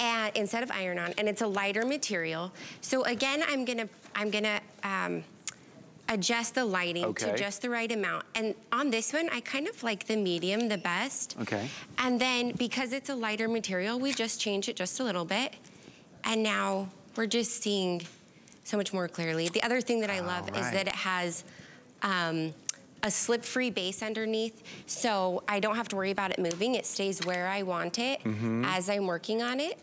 and instead of iron-on, and it's a lighter material. So again, I'm gonna adjust the lighting to just the right amount. And on this one, I kind of like the medium the best. And then because it's a lighter material, we just change it just a little bit. And now we're just seeing so much more clearly. The other thing that I love is that it has a slip-free base underneath, so I don't have to worry about it moving. It stays where I want it as I'm working on it.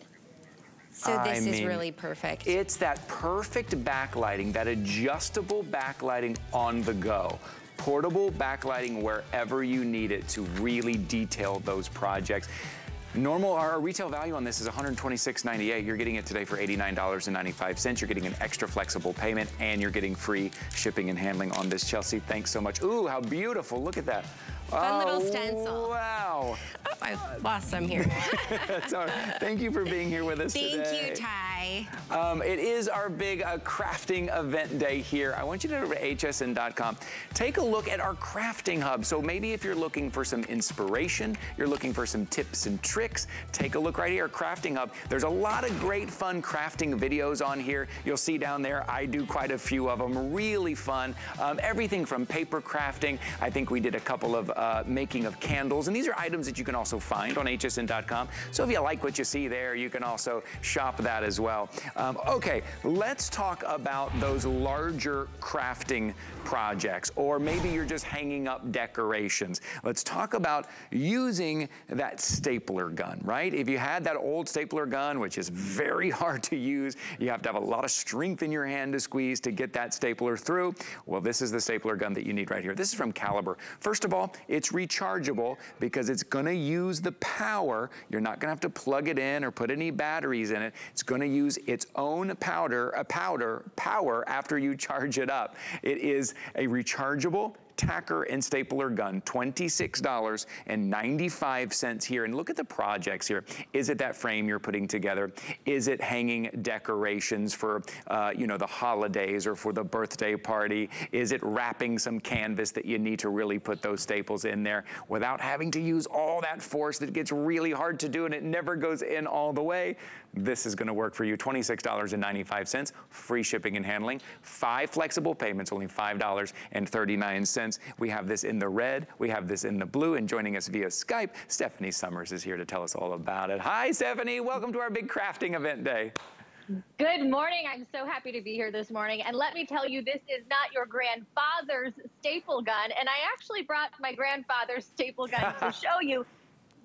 So this is really perfect. It's that perfect backlighting, that adjustable backlighting on the go. Portable backlighting wherever you need it to really detail those projects. Our retail value on this is $126.98. You're getting it today for $89.95. You're getting an extra flexible payment, and you're getting free shipping and handling on this. Chelsea, thanks so much. Ooh, how beautiful. Look at that. Fun little stencil. Wow. Oh, I've lost some here. That's all right. Thank you for being here with us today. Thank you, Ty. It is our big crafting event day here. I want you to head over to hsn.com. Take a look at our crafting hub. So maybe if you're looking for some inspiration, you're looking for some tips and tricks, take a look right here, crafting hub. There's a lot of great fun crafting videos on here. You'll see down there, I do quite a few of them. Really fun. Everything from paper crafting. I think we did a couple of making of candles, and these are items that you can also find on hsn.com. So if you like what you see there, you can also shop that as well. Okay, let's talk about those larger crafting projects, or maybe you're just hanging up decorations. Let's talk about using that stapler gun, right? If you had that old stapler gun, which is very hard to use, you have to have a lot of strength in your hand to squeeze to get that stapler through. Well, this is the stapler gun that you need right here. This is from Caliber. First of all, it's rechargeable because it's gonna use the power. You're not gonna have to plug it in or put any batteries in it. It's gonna use its own powder power after you charge it up. It is a rechargeable tacker and stapler gun, $26.95 here. And look at the projects here. Is it that frame you're putting together? Is it hanging decorations for, you know, the holidays or for the birthday party? Is it wrapping some canvas that you need to really put those staples in there without having to use all that force that gets really hard to do and it never goes in all the way? This is gonna work for you. $26.95, free shipping and handling, 5 flexible payments, only $5.39. We have this in the red, we have this in the blue, and joining us via Skype, Stephanie Summers is here to tell us all about it. Hi, Stephanie, welcome to our big crafting event day. Good morning. I'm so happy to be here this morning. And let me tell you, this is not your grandfather's staple gun. And I actually brought my grandfather's staple gun to show you.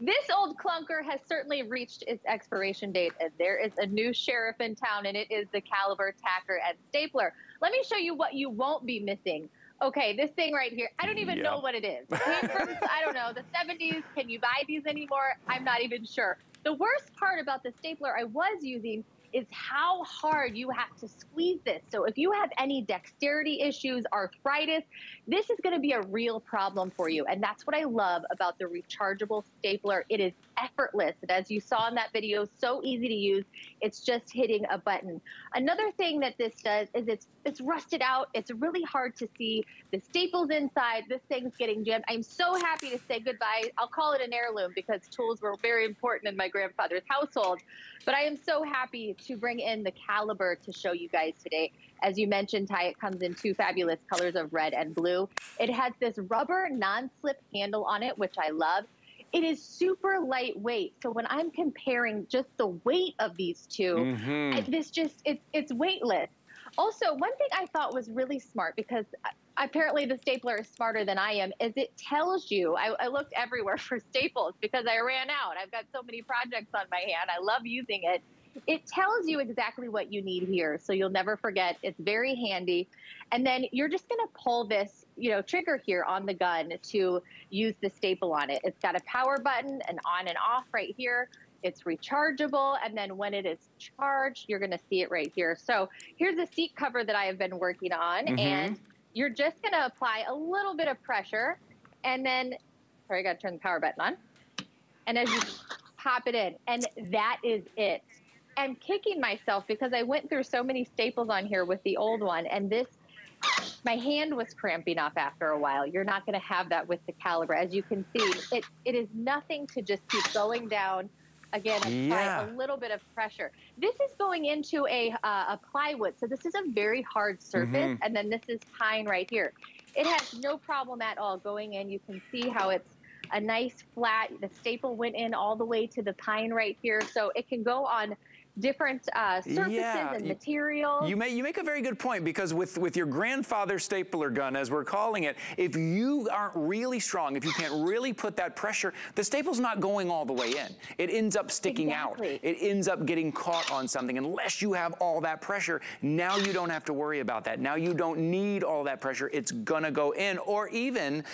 This old clunker has certainly reached its expiration date, as there is a new sheriff in town, and it is the Caliber tacker and stapler. Let me show you what you won't be missing. Okay, this thing right here, I don't even know what it is. Came from, I don't know, the 70s. Can you buy these anymore? I'm not even sure. The worst part about the stapler I was using is how hard you have to squeeze this. So if you have any dexterity issues, arthritis, this is gonna be a real problem for you. And that's what I love about the rechargeable stapler. It is effortless. And as you saw in that video, so easy to use. It's just hitting a button. Another thing that this does is it's rusted out. It's really hard to see. The staples inside, this thing's getting jammed. I'm so happy to say goodbye. I'll call it an heirloom because tools were very important in my grandfather's household. But I am so happy to bring in the Caliber to show you guys today. As you mentioned, Ty, it comes in 2 fabulous colors of red and blue. It has this rubber non-slip handle on it, which I love. It is super lightweight. So when I'm comparing just the weight of these two, this just, it's weightless. Also, one thing I thought was really smart, because apparently the stapler is smarter than I am, is it tells you, I looked everywhere for staples because I ran out. I've got so many projects on my hand. I love using it. It tells you exactly what you need here, so you'll never forget. It's very handy. And then you're just going to pull this, you know, trigger here on the gun to use the staple on it. It's got a power button, an on and off right here. It's rechargeable, and then when it is charged, you're going to see it right here. So here's a seat cover that I have been working on, and you're just going to apply a little bit of pressure, and then, sorry, I got to turn the power button on, and as you pop it in, and that is it. I'm kicking myself because I went through so many staples on here with the old one, and this, my hand was cramping off after a while. You're not going to have that with the Caliber. As you can see, it is nothing to just keep going down. Again, apply a little bit of pressure. This is going into a plywood, so this is a very hard surface, and then this is pine right here. It has no problem at all going in. You can see how it's a nice flat, the staple went in all the way to the pine right here, so it can go on different surfaces and materials. You make a very good point, because with your grandfather's stapler gun, as we're calling it, if you aren't really strong, if you can't really put that pressure, the staple's not going all the way in. It ends up sticking out. It ends up getting caught on something. Unless you have all that pressure, now you don't have to worry about that. Now you don't need all that pressure. It's gonna go in. Or even,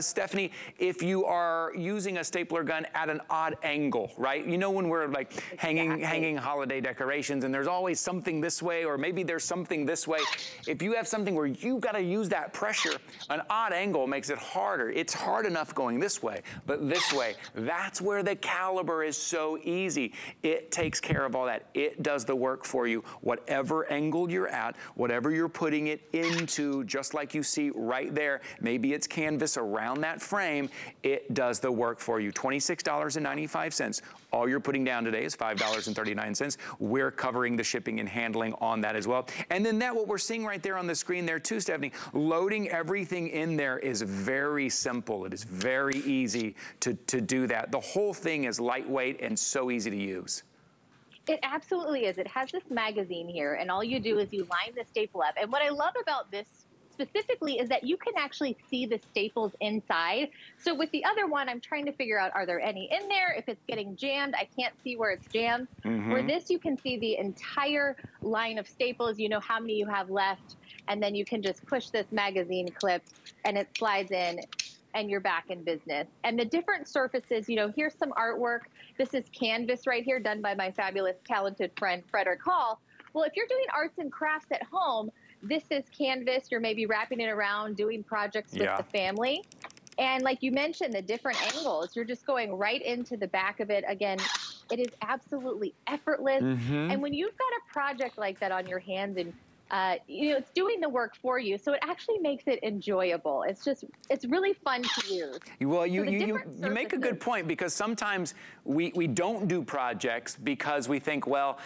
Stephanie, if you are using a stapler gun at an odd angle, right? You know, when we're like hanging holiday decorations and there's always something this way, or maybe there's something this way. If you have something where you got to use that pressure, an odd angle makes it harder. It's hard enough going this way, but this way, that's where the Caliber is so easy. It takes care of all that. It does the work for you. Whatever angle you're at, whatever you're putting it into, just like you see right there, maybe it's canvas around that frame, it does the work for you. $26.95. All you're putting down today is $5.39. We're covering the shipping and handling on that as well. And then that, what we're seeing right there on the screen there too, Stephanie, loading everything in there is very simple. It is very easy to do that. The whole thing is lightweight and so easy to use. It absolutely is. It has this magazine here, and all you do is you line the staple up. And what I love about this specifically is that you can actually see the staples inside. So with the other one, I'm trying to figure out, are there any in there? If it's getting jammed, I can't see where it's jammed. Where this, you can see the entire line of staples. You know how many you have left, and then you can just push this magazine clip and it slides in, and you're back in business. And the different surfaces, you know, here's some artwork. This is canvas right here, done by my fabulous, talented friend, Frederick Hall. Well, if you're doing arts and crafts at home, This is canvas. You're maybe wrapping it around, doing projects with the family. And like you mentioned, the different angles, you're just going right into the back of it. Again, it is absolutely effortless. And when you've got a project like that on your hands and you know, it's doing the work for you, so it actually makes it enjoyable. It's just, it's really fun to use. Well, you make a good point, because sometimes we don't do projects because we think, well,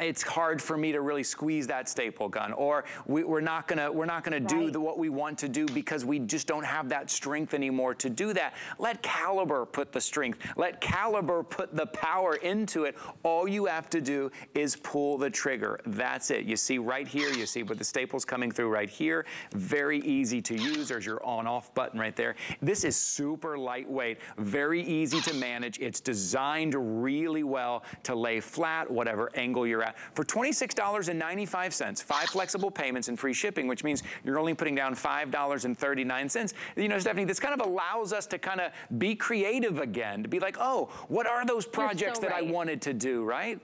it's hard for me to really squeeze that staple gun, or we're not gonna do what we want to do because we just don't have that strength anymore to do that. Let Caliber put the strength. Let Caliber put the power into it. All you have to do is pull the trigger. That's it. You see right here. You see with the staples coming through right here. Very easy to use. There's your on-off button right there. This is super lightweight, very easy to manage. It's designed really well to lay flat, whatever angle you're at. For $26.95, 5 flexible payments and free shipping, which means you're only putting down $5.39. You know, Stephanie, this kind of allows us to kind of be creative again, to be like, oh, what are those projects that I wanted to do, right?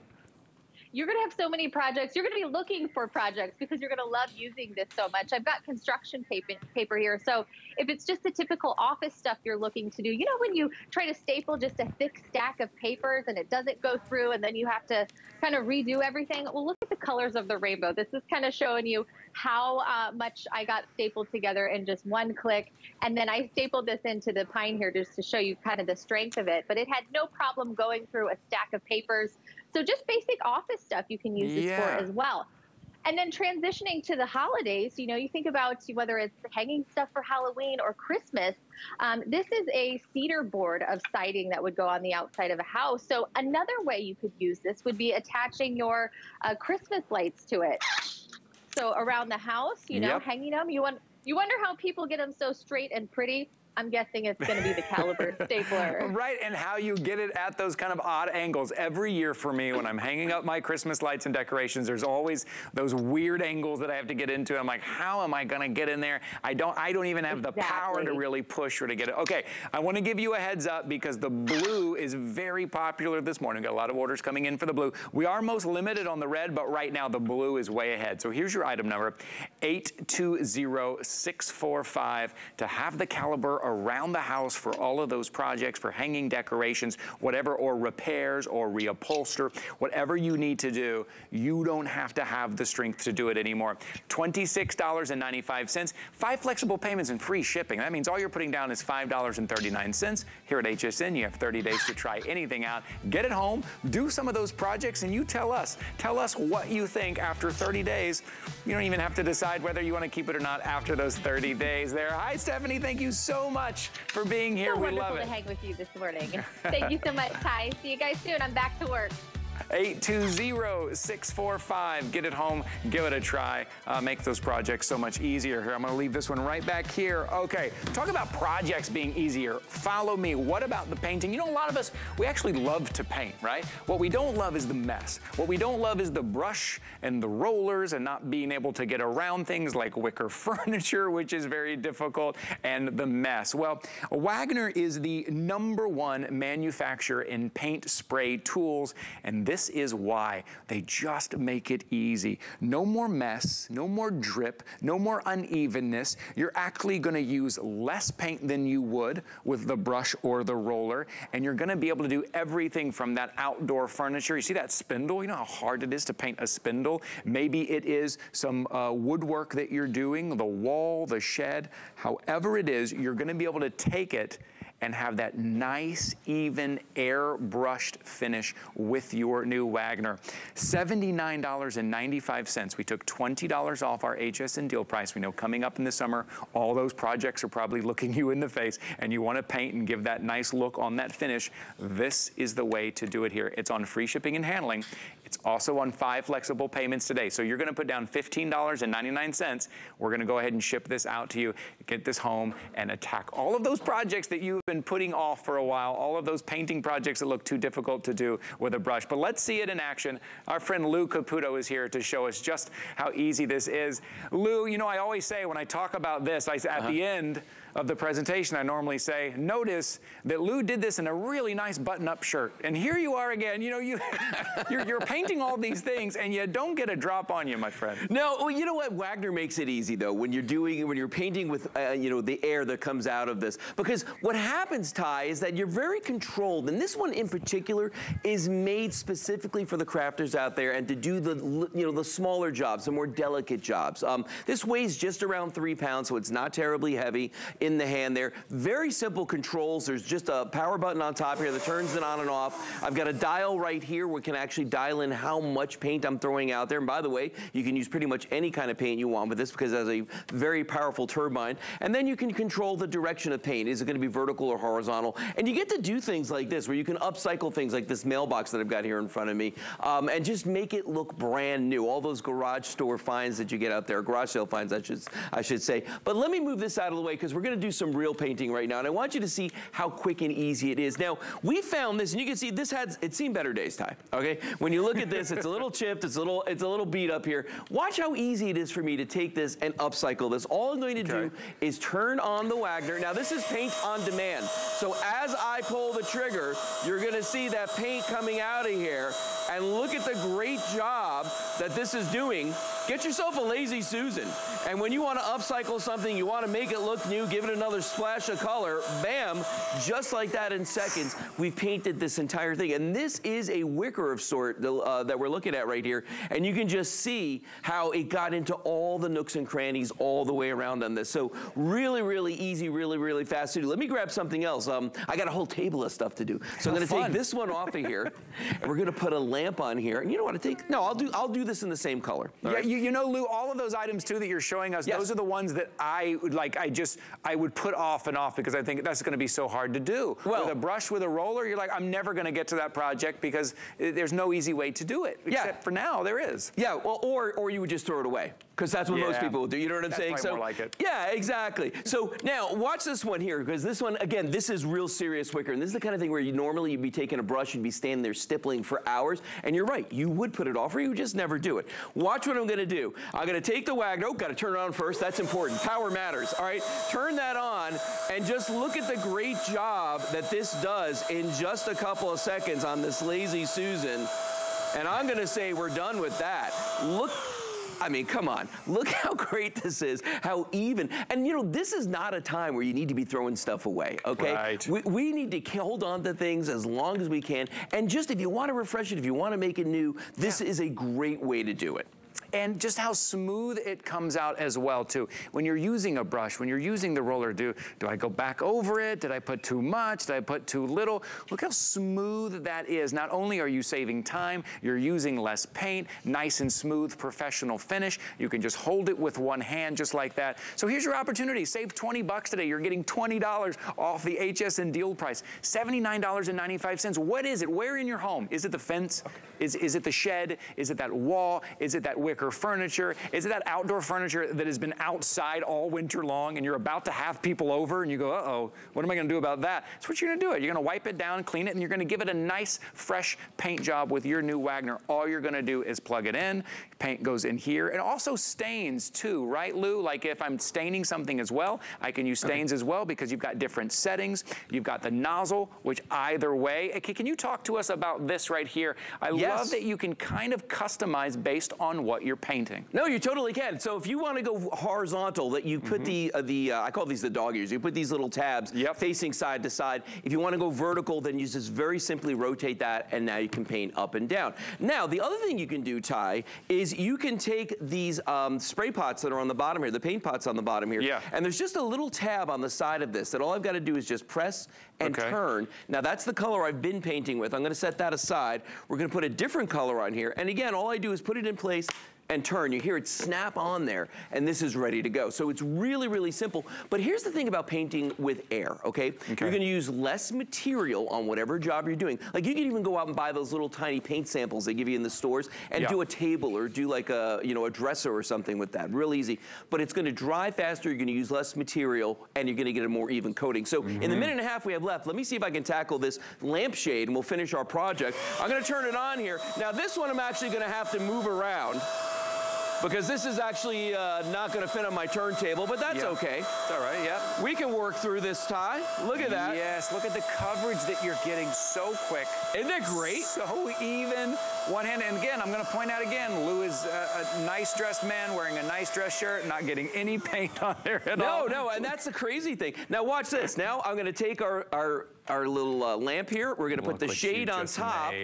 You're gonna have so many projects. You're gonna be looking for projects because you're gonna love using this so much. I've got construction paper here. So if it's just the typical office stuff you're looking to do, you know, when you try to staple just a thick stack of papers and it doesn't go through and then you have to kind of redo everything. Well, look at the colors of the rainbow. This is kind of showing you how much I got stapled together in just one click. And then I stapled this into the pine here just to show you kind of the strength of it. But it had no problem going through a stack of papers. So just basic office stuff you can use this for as well. And then transitioning to the holidays, you know, you think about whether it's hanging stuff for Halloween or Christmas. This is a cedar board of siding that would go on the outside of a house. So another way you could use this would be attaching your Christmas lights to it. So around the house, you know, hanging them. You wonder how people get them so straight and pretty. I'm guessing it's going to be the Caliber stapler. Right, and how you get it at those kind of odd angles. Every year for me, when I'm hanging up my Christmas lights and decorations, there's always those weird angles that I have to get into. I'm like, how am I going to get in there? I don't even have the power to really push or to get it. Okay, I want to give you a heads up because the blue is very popular this morning. Got a lot of orders coming in for the blue. We are most limited on the red, but right now the blue is way ahead. So here's your item number, 820645, to have the Caliber around the house for all of those projects, for hanging decorations, whatever, or repairs or reupholster, whatever you need to do. You don't have to have the strength to do it anymore. $26.95, 5 flexible payments and free shipping. That means all you're putting down is $5.39. Here at HSN, you have 30 days to try anything out. Get it home, do some of those projects, and you tell us what you think after 30 days. You don't even have to decide whether you want to keep it or not after those 30 days there. Hi, Stephanie, thank you so much for being here. We love it. Wonderful to hang with you this morning. Thank you so much, Ty. See you guys soon. I'm back to work. 820645. Get it home. Give it a try. Make those projects so much easier. Here, I'm going to leave this one right back here. Okay, talk about projects being easier. Follow me. What about the painting? You know, a lot of us, we actually love to paint, right? What we don't love is the mess. What we don't love is the brush and the rollers and not being able to get around things like wicker furniture, which is very difficult, and the mess. Well, Wagner is the #1 manufacturer in paint spray tools, and this is why. They just make it easy. No more mess, no more drip, no more unevenness. You're actually gonna use less paint than you would with the brush or the roller, and you're gonna be able to do everything from that outdoor furniture. You see that spindle? You know how hard it is to paint a spindle? Maybe it is some woodwork that you're doing, the wall, the shed. However it is, you're gonna be able to take it and have that nice, even, airbrushed finish with your new Wagner. $79.95. We took $20 off our HSN deal price. We know coming up in the summer, all those projects are probably looking you in the face, and you want to paint and give that nice look on that finish. This is the way to do it here. It's on free shipping and handling. It's also on 5 flexible payments today. So you're gonna put down $15.99. We're gonna go ahead and ship this out to you. Get this home and attack all of those projects that you've been putting off for a while, all of those painting projects that look too difficult to do with a brush. But let's see it in action. Our friend Lou Caputo is here to show us just how easy this is. Lou, you know, I always say when I talk about this, at the end, of the presentation, I normally say, notice that Lou did this in a really nice button-up shirt. And here you are again, you know, you're painting all these things and you don't get a drop on you, my friend. No, well, you know what? Wagner makes it easy, though, when you're painting with, you know, the air that comes out of this. Because what happens, Ty, is that you're very controlled. And this one in particular is made specifically for the crafters out there and to do the, you know, the smaller jobs, the more delicate jobs. This weighs just around 3 pounds, so it's not terribly heavy in the hand there. Very simple controls. There's just a power button on top here that turns it on and off. I've got a dial right here where we can actually dial in how much paint I'm throwing out there. And by the way, you can use pretty much any kind of paint you want with this because it has a very powerful turbine. And then you can control the direction of paint. Is it going to be vertical or horizontal? And you get to do things like this where you can upcycle things like this mailbox that I've got here in front of me and just make it look brand new. All those garage store finds that you get out there, garage sale finds, I should say. But let me move this out of the way because we're going to do some real painting right now, and I want you to see how quick and easy it is. Now, we found this, and you can see this has, it's seen better days, Ty, okay? When you look at this, it's a little chipped, it's a little beat up here. Watch how easy it is for me to take this and upcycle this. All I'm going to do is turn on the Wagner. Now, this is paint on demand, so as I pull the trigger, you're going to see that paint coming out of here, and look at the great job that this is doing. Get yourself a Lazy Susan, and when you want to upcycle something, you want to make it look new, give it another splash of color, bam, just like that in seconds, we've painted this entire thing. And this is a wicker of sort that we're looking at right here. And you can just see how it got into all the nooks and crannies all the way around on this. So really, really easy, really, really fast to do. Let me grab something else. I got a whole table of stuff to do. So I'm going to take this one off of here, and we're going to put a lamp on here. And you know what I think? No, I'll do this in the same color. Yeah, right? You know, Lou, all of those items, too, that you're showing us, yes, those are the ones that I would like, I would put off and off because I think that's going to be so hard to do. Well, with a brush, with a roller, you're like, I'm never going to get to that project because there's no easy way to do it. Except for now, there is. Yeah, well, or you would just throw it away, because that's what most people will do. You know what I'm saying? So, more like it. Yeah, exactly. So now watch this one here, because this one, again, this is real serious wicker. And this is the kind of thing where you normally you'd be taking a brush, you'd be standing there stippling for hours. And you're right, you would put it off or you would just never do it. Watch what I'm going to do. I'm going to take the Wagner. Oh, got to turn it on first. That's important. Power matters. All right, turn that on and just look at the great job that this does in just a couple of seconds on this Lazy Susan. And I'm going to say we're done with that. Look. I mean, come on, look how great this is, how even, and you know, this is not a time where you need to be throwing stuff away, okay? Right. We need to hold on to things as long as we can, and just if you want to refresh it, if you want to make it new, this is a great way to do it. And just how smooth it comes out as well, too. When you're using a brush, when you're using the roller, do I go back over it? Did I put too much? Did I put too little? Look how smooth that is. Not only are you saving time, you're using less paint, nice and smooth professional finish. You can just hold it with one hand just like that. So here's your opportunity. Save $20 today. You're getting $20 off the HSN deal price. $79.95. What is it? Where in your home? Is it the fence? Is it the shed? Is it that wall? Is it that wicker furniture? Is it that outdoor furniture that has been outside all winter long and you're about to have people over and you go, uh-oh, what am I going to do about that? That's what you're going to do. You're going to wipe it down, clean it, and you're going to give it a nice, fresh paint job with your new Wagner. All you're going to do is plug it in. Paint goes in here. And also stains, too, right, Lou? Like if I'm staining something as well, I can use stains as well because you've got different settings. You've got the nozzle, which either way. Okay, can you talk to us about this right here? I love that you can kind of customize based on what you're painting. No, you totally can. So if you want to go horizontal, that you put I call these the dog ears. You put these little tabs facing side to side. If you want to go vertical, then you just very simply rotate that, and now you can paint up and down. Now, the other thing you can do, Ty, is you can take these spray pots that are on the bottom here, the paint pots on the bottom here, and there's just a little tab on the side of this that all I've got to do is just press and turn. Now, that's the color I've been painting with. I'm going to set that aside. We're going to put a different color on here, and again, all I do is put it in place and turn. You hear it snap on there, and this is ready to go. So it's really, really simple. But here's the thing about painting with air, okay? You're gonna use less material on whatever job you're doing. Like you can even go out and buy those little tiny paint samples they give you in the stores and do a table or do like a, you know, a dresser or something with that, real easy. But it's gonna dry faster, you're gonna use less material, and you're gonna get a more even coating. So in the minute and a half we have left, let me see if I can tackle this lampshade and we'll finish our project. I'm gonna turn it on here. Now this one I'm actually gonna have to move around. because this is actually not going to fit on my turntable, but that's okay. It's all right, We can work through this, Ty. Look at that. Yes, look at the coverage that you're getting so quick. Isn't it great? So even, one hand, and again, I'm going to point out again, Lou is a nice dressed man wearing a nice dress shirt, not getting any paint on there at all. No, and that's the crazy thing. Now watch this. Now I'm going to take our little lamp here. We're going to put the shade on top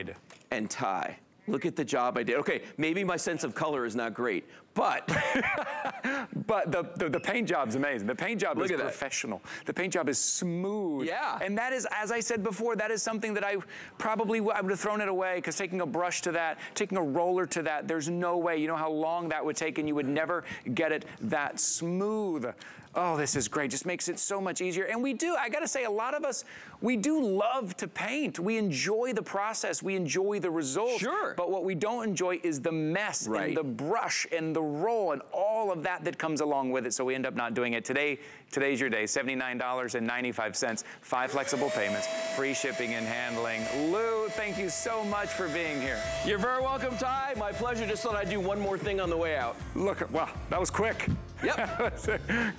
and tie. Look at the job I did. Okay, maybe my sense of color is not great, but the paint job's amazing. The paint job is professional. The paint job is smooth. Yeah. And that is, as I said before, that is something that I probably I would have thrown it away, because taking a brush to that, taking a roller to that, there's no way. You know how long that would take, and you would never get it that smooth. Oh, this is great. Just makes it so much easier. And we do, I gotta say, a lot of us, we do love to paint. We enjoy the process. We enjoy the results. Sure. But what we don't enjoy is the mess and the brush and the roll and all of that comes along with it. So we end up not doing it. Today's your day. $79.95. 5 flexible payments. Free shipping and handling. Lou, thank you so much for being here. You're very welcome, Ty. My pleasure. Just thought I'd do one more thing on the way out. Look, wow, that was quick. Yep.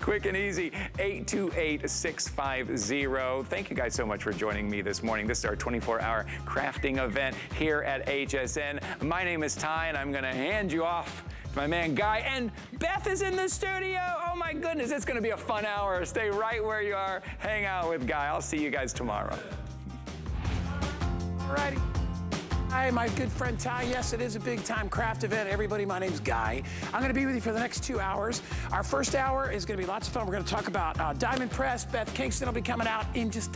Quick and easy. 828-650. Thank you guys so much for joining me this morning. This is our 24-hour crafting event here at HSN. My name is Ty, and I'm going to hand you off to my man Guy. And Beth is in the studio. Oh, my goodness. It's going to be a fun hour. Stay right where you are. Hang out with Guy. I'll see you guys tomorrow. All righty. Hi, my good friend Ty. Yes, it is a big-time craft event. Everybody, my name's Guy. I'm going to be with you for the next 2 hours. Our first hour is going to be lots of fun. We're going to talk about Diamond Press. Beth Kingston will be coming out in just a